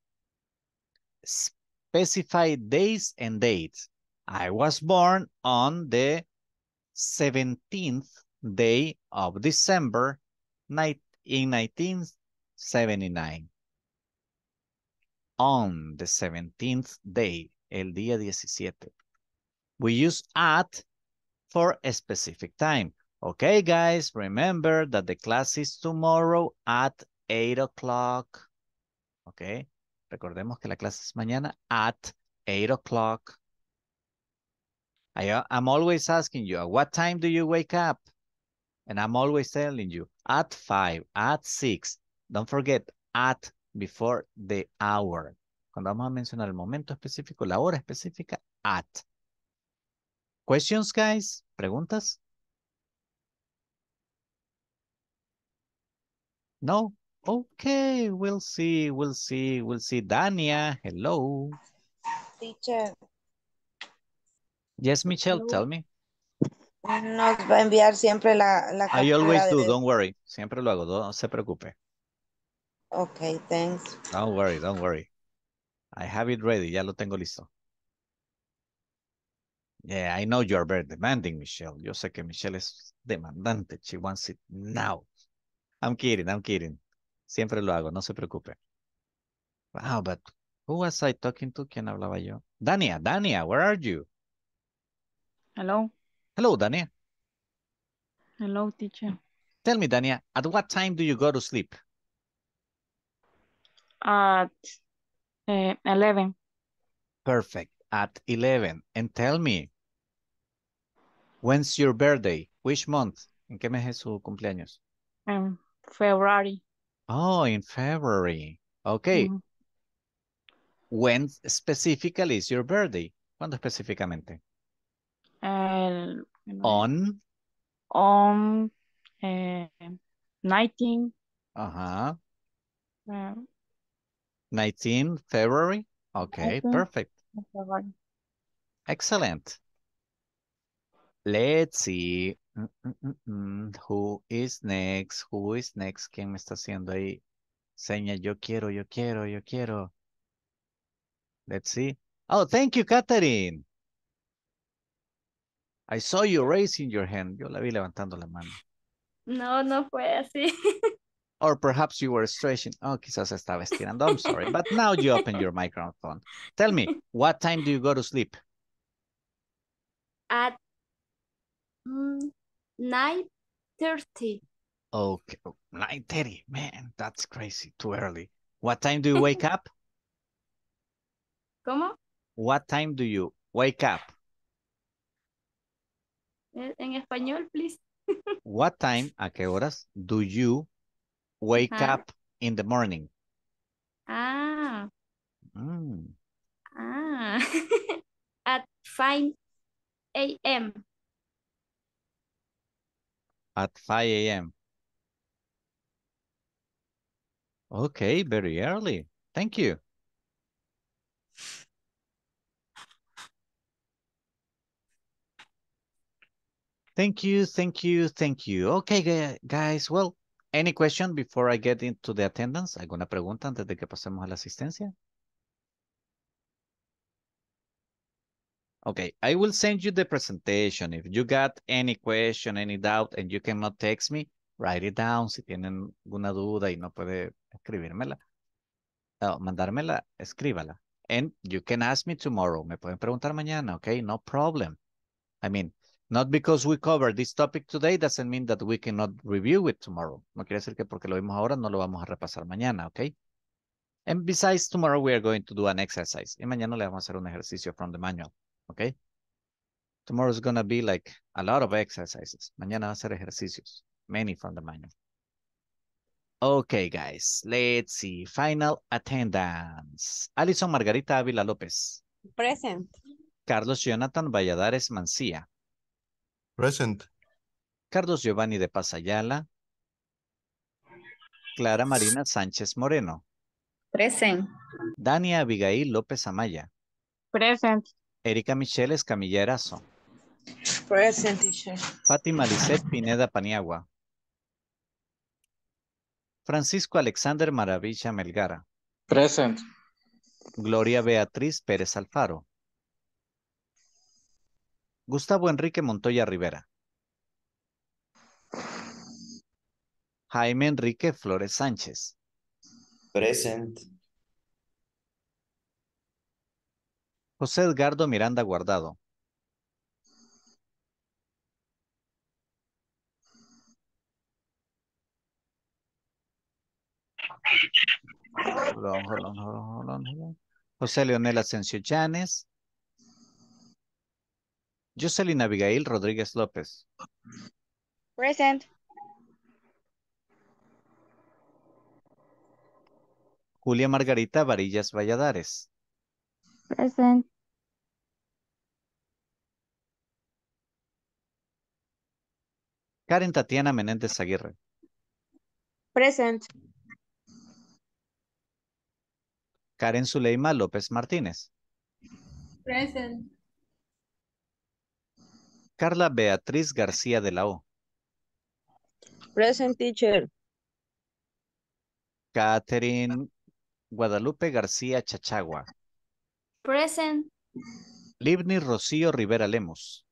Specify days and dates. I was born on the 17th day of December in 1979. On the 17th day, el día 17. We use at for a specific time. Okay, guys, remember that the class is tomorrow at 8 o'clock. Okay, recordemos que la clase es mañana at 8 o'clock. I'm always asking you, what time do you wake up? And I'm always telling you, at 5, at 6. Don't forget, at before the hour. Cuando vamos a mencionar el momento específico, la hora específica, at. Questions, guys? ¿Preguntas? No? Okay, we'll see, we'll see, we'll see. Dania, hello. Teacher. Yes, Michelle, hello. Tell me. Nos va a enviar siempre la captura. I always do, don't worry. Siempre lo hago, no se preocupe. Okay, thanks. Don't worry, don't worry. I have it ready, ya lo tengo listo. Yeah, I know you're very demanding, Michelle. Yo sé que Michelle es demandante. She wants it now. I'm kidding, I'm kidding. Siempre lo hago, no se preocupe. Wow, but who was I talking to? ¿Quién hablaba yo? Dania, Dania, where are you? Hello. Hello, Dania. Hello, teacher. Tell me, Dania, at what time do you go to sleep? At 11. Perfect. At 11. And tell me, when's your birthday? Which month? ¿En qué mes es su cumpleaños? In February. Oh, in February. Okay. Mm-hmm. When specifically is your birthday? ¿Cuándo específicamente? On 19. Uh-huh. 19 February. Okay, perfect. February. Excellent. Let's see. Who is next? Who is next? ¿Quién me está haciendo ahí? Seña, yo quiero, yo quiero, yo quiero. Let's see. Oh, thank you, Catherine. I saw you raising your hand. Yo la vi levantando la mano. No, no fue así. Or perhaps you were stretching. Oh, quizás estaba estirando. I'm sorry. But now you open your microphone. Tell me, what time do you go to sleep? At 9:30. Okay. 9:30. Man, that's crazy. Too early. What time do you wake up? ¿Cómo? What time do you wake up? En español, please. What time, a qué horas, do you wake up in the morning? Ah. Mm. Ah. At 5 a.m. At 5 a.m. Okay, very early. Thank you. Thank you, thank you, thank you. Okay, guys, well, any question before I get into the attendance? ¿Alguna pregunta antes de que pasemos a la asistencia? Okay, I will send you the presentation. If you got any question, any doubt, and you cannot text me, write it down. Si tienen alguna duda y no puede escribírmela, mandármela, escríbala. And you can ask me tomorrow. Me pueden preguntar mañana, okay? No problem. I mean, not because we covered this topic today doesn't mean that we cannot review it tomorrow. No quiere decir que porque lo vimos ahora no lo vamos a repasar mañana, ¿ok? And besides, tomorrow we are going to do an exercise. Y mañana le vamos a hacer un ejercicio from the manual, ¿ok? Tomorrow is going to be like a lot of exercises. Mañana va a hacer ejercicios, many from the manual. Okay, guys. Let's see. Final attendance. Alison Margarita Ávila López. Present. Carlos Jonathan Valladares Mancía. Present. Carlos Giovanni de Paz Ayala. Clara Marina Sánchez Moreno. Present. Dania Abigail López Amaya. Present. Erika Michelle Escamilla Erazo. Present, teacher. Fátima Lisette Pineda Paniagua. Francisco Alexander Maravilla Melgara. Present. Gloria Beatriz Pérez Alfaro. Gustavo Enrique Montoya Rivera. Jaime Enrique Flores Sánchez. Present. José Edgardo Miranda Guardado. Hold on. José Leonel Asensio Llanes. Jocelyn Abigail Rodríguez López. Present. Julia Margarita Varillas Valladares. Present. Karen Tatiana Menéndez Aguirre. Present. Karen Zuleima López Martínez. Present. Carla Beatriz García de la O. Present, teacher. Catherine Guadalupe García Chachagua. Present. Livni Rocío Rivera Lemos.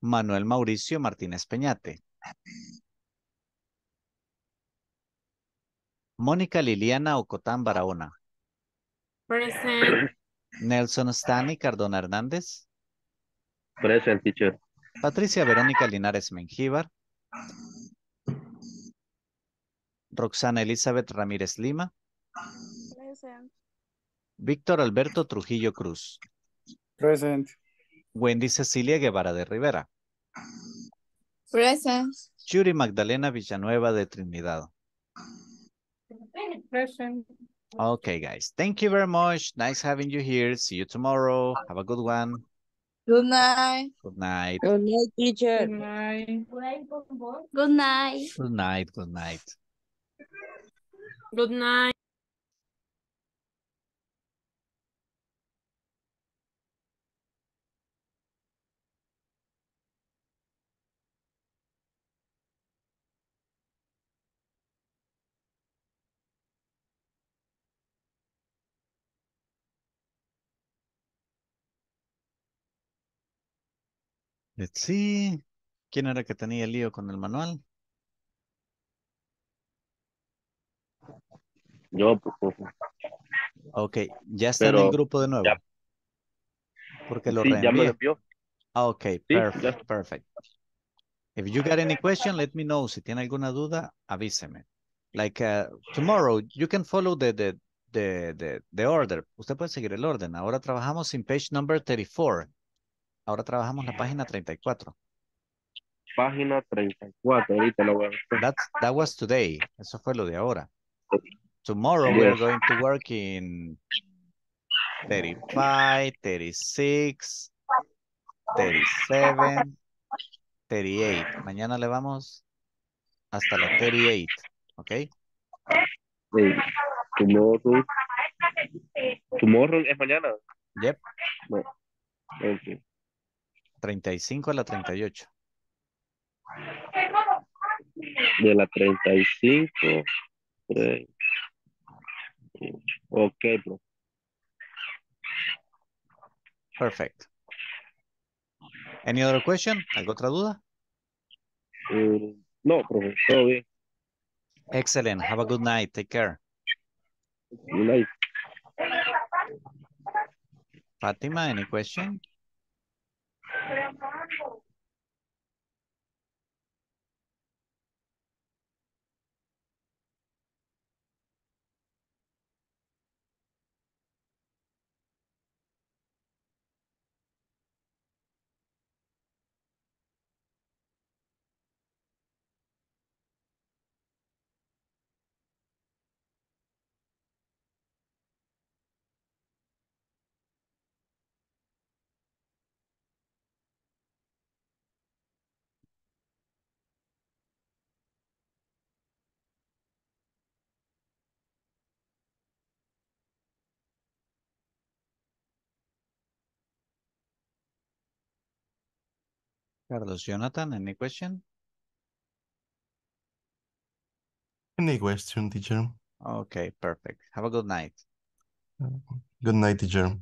Manuel Mauricio Martínez Peñate. Mónica Liliana Ocotán Barahona. Present. Nelson Stanley Cardona Hernández. Present, teacher. Patricia Verónica Linares Mengíbar. Roxana Elizabeth Ramírez Lima. Present. Víctor Alberto Trujillo Cruz. Present. Wendy Cecilia Guevara de Rivera. Present. Yuri Magdalena Villanueva de Trinidad. Present. Okay, guys. Thank you very much. Nice having you here. See you tomorrow. Have a good one. Good night. Good night. Good night, teacher. Good night. Good night. Good night. Good night. Good night. Let's see. ¿Quién era que tenía el lío con el manual? Yo. Ok, ya está. Pero en el grupo de nuevo. Ya. Porque lo reenvié. Ya me lo envió. Ok, sí, perfect. If you got any question, let me know. Si tiene alguna duda, avíseme. Like tomorrow, you can follow the order. Usted puede seguir el orden. Ahora trabajamos en page number 34. Ahora trabajamos la página 34. Página 34, ahorita lo voy a hacer. That was today. Eso fue lo de ahora. Tomorrow we are going to work in 35, 36, 37, 38. Mañana le vamos hasta la 38, ¿ok? Sí. Tomorrow es mañana. Yep. Bueno, okay. 35 a la 38. De la 35. Ok, bro. Perfect. Any other question? ¿Alguna otra duda? No, profe. Todo bien. Excellent. Have a good night. Take care. Good night. Fátima, any question? Carlos, Jonathan, any question? Any question, teacher? Okay, perfect. Have a good night. Good night, teacher.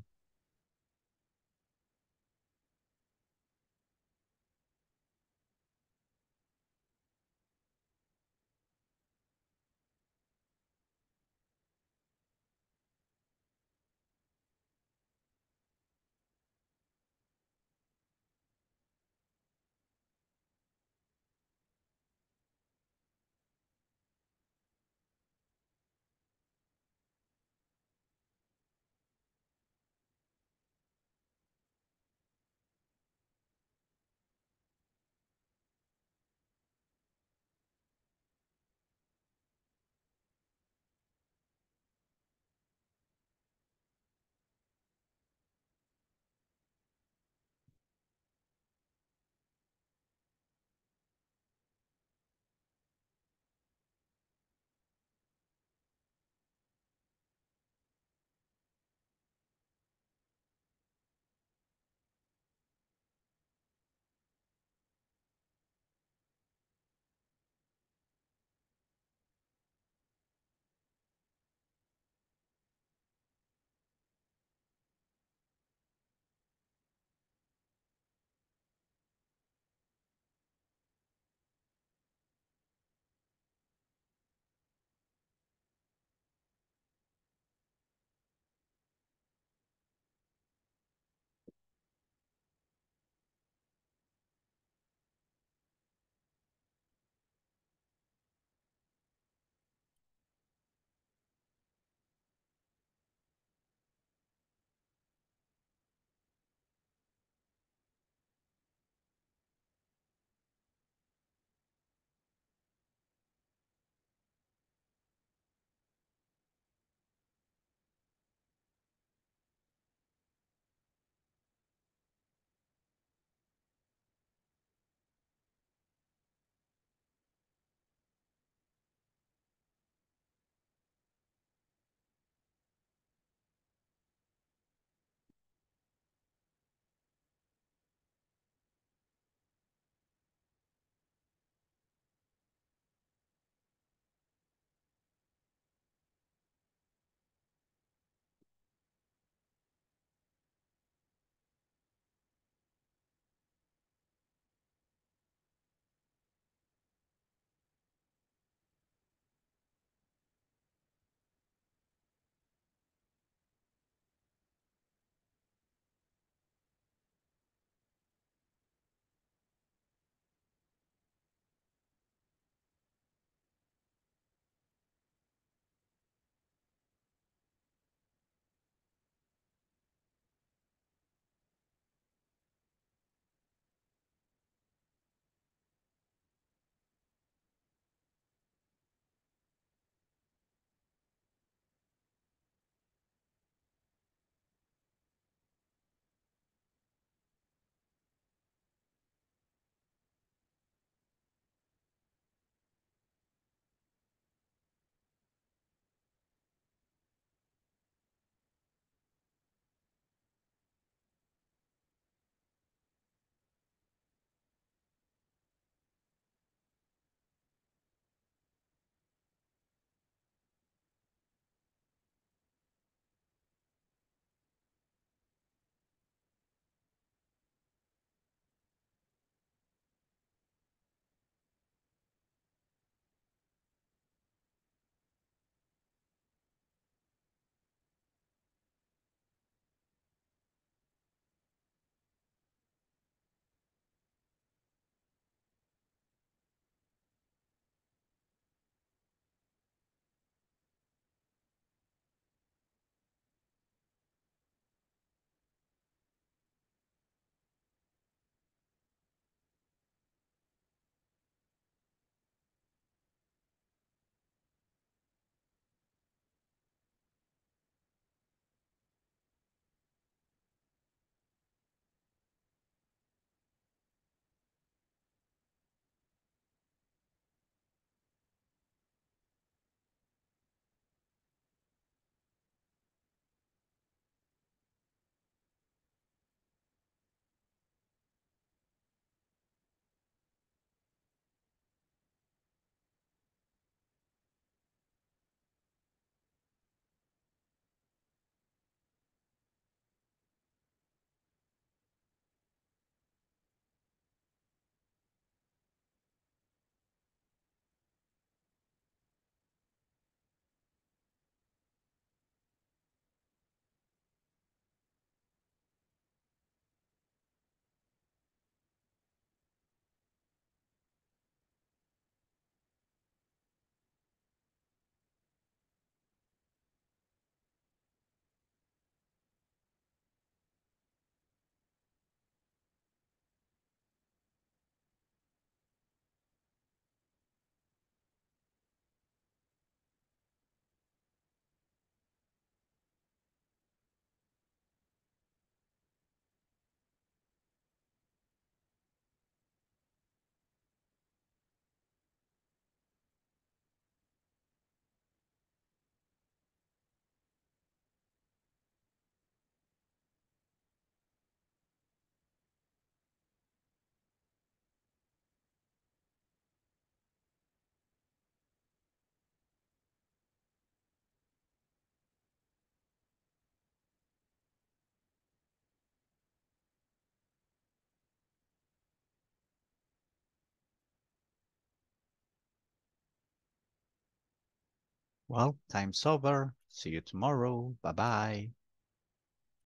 Well, time's over. See you tomorrow. Bye-bye.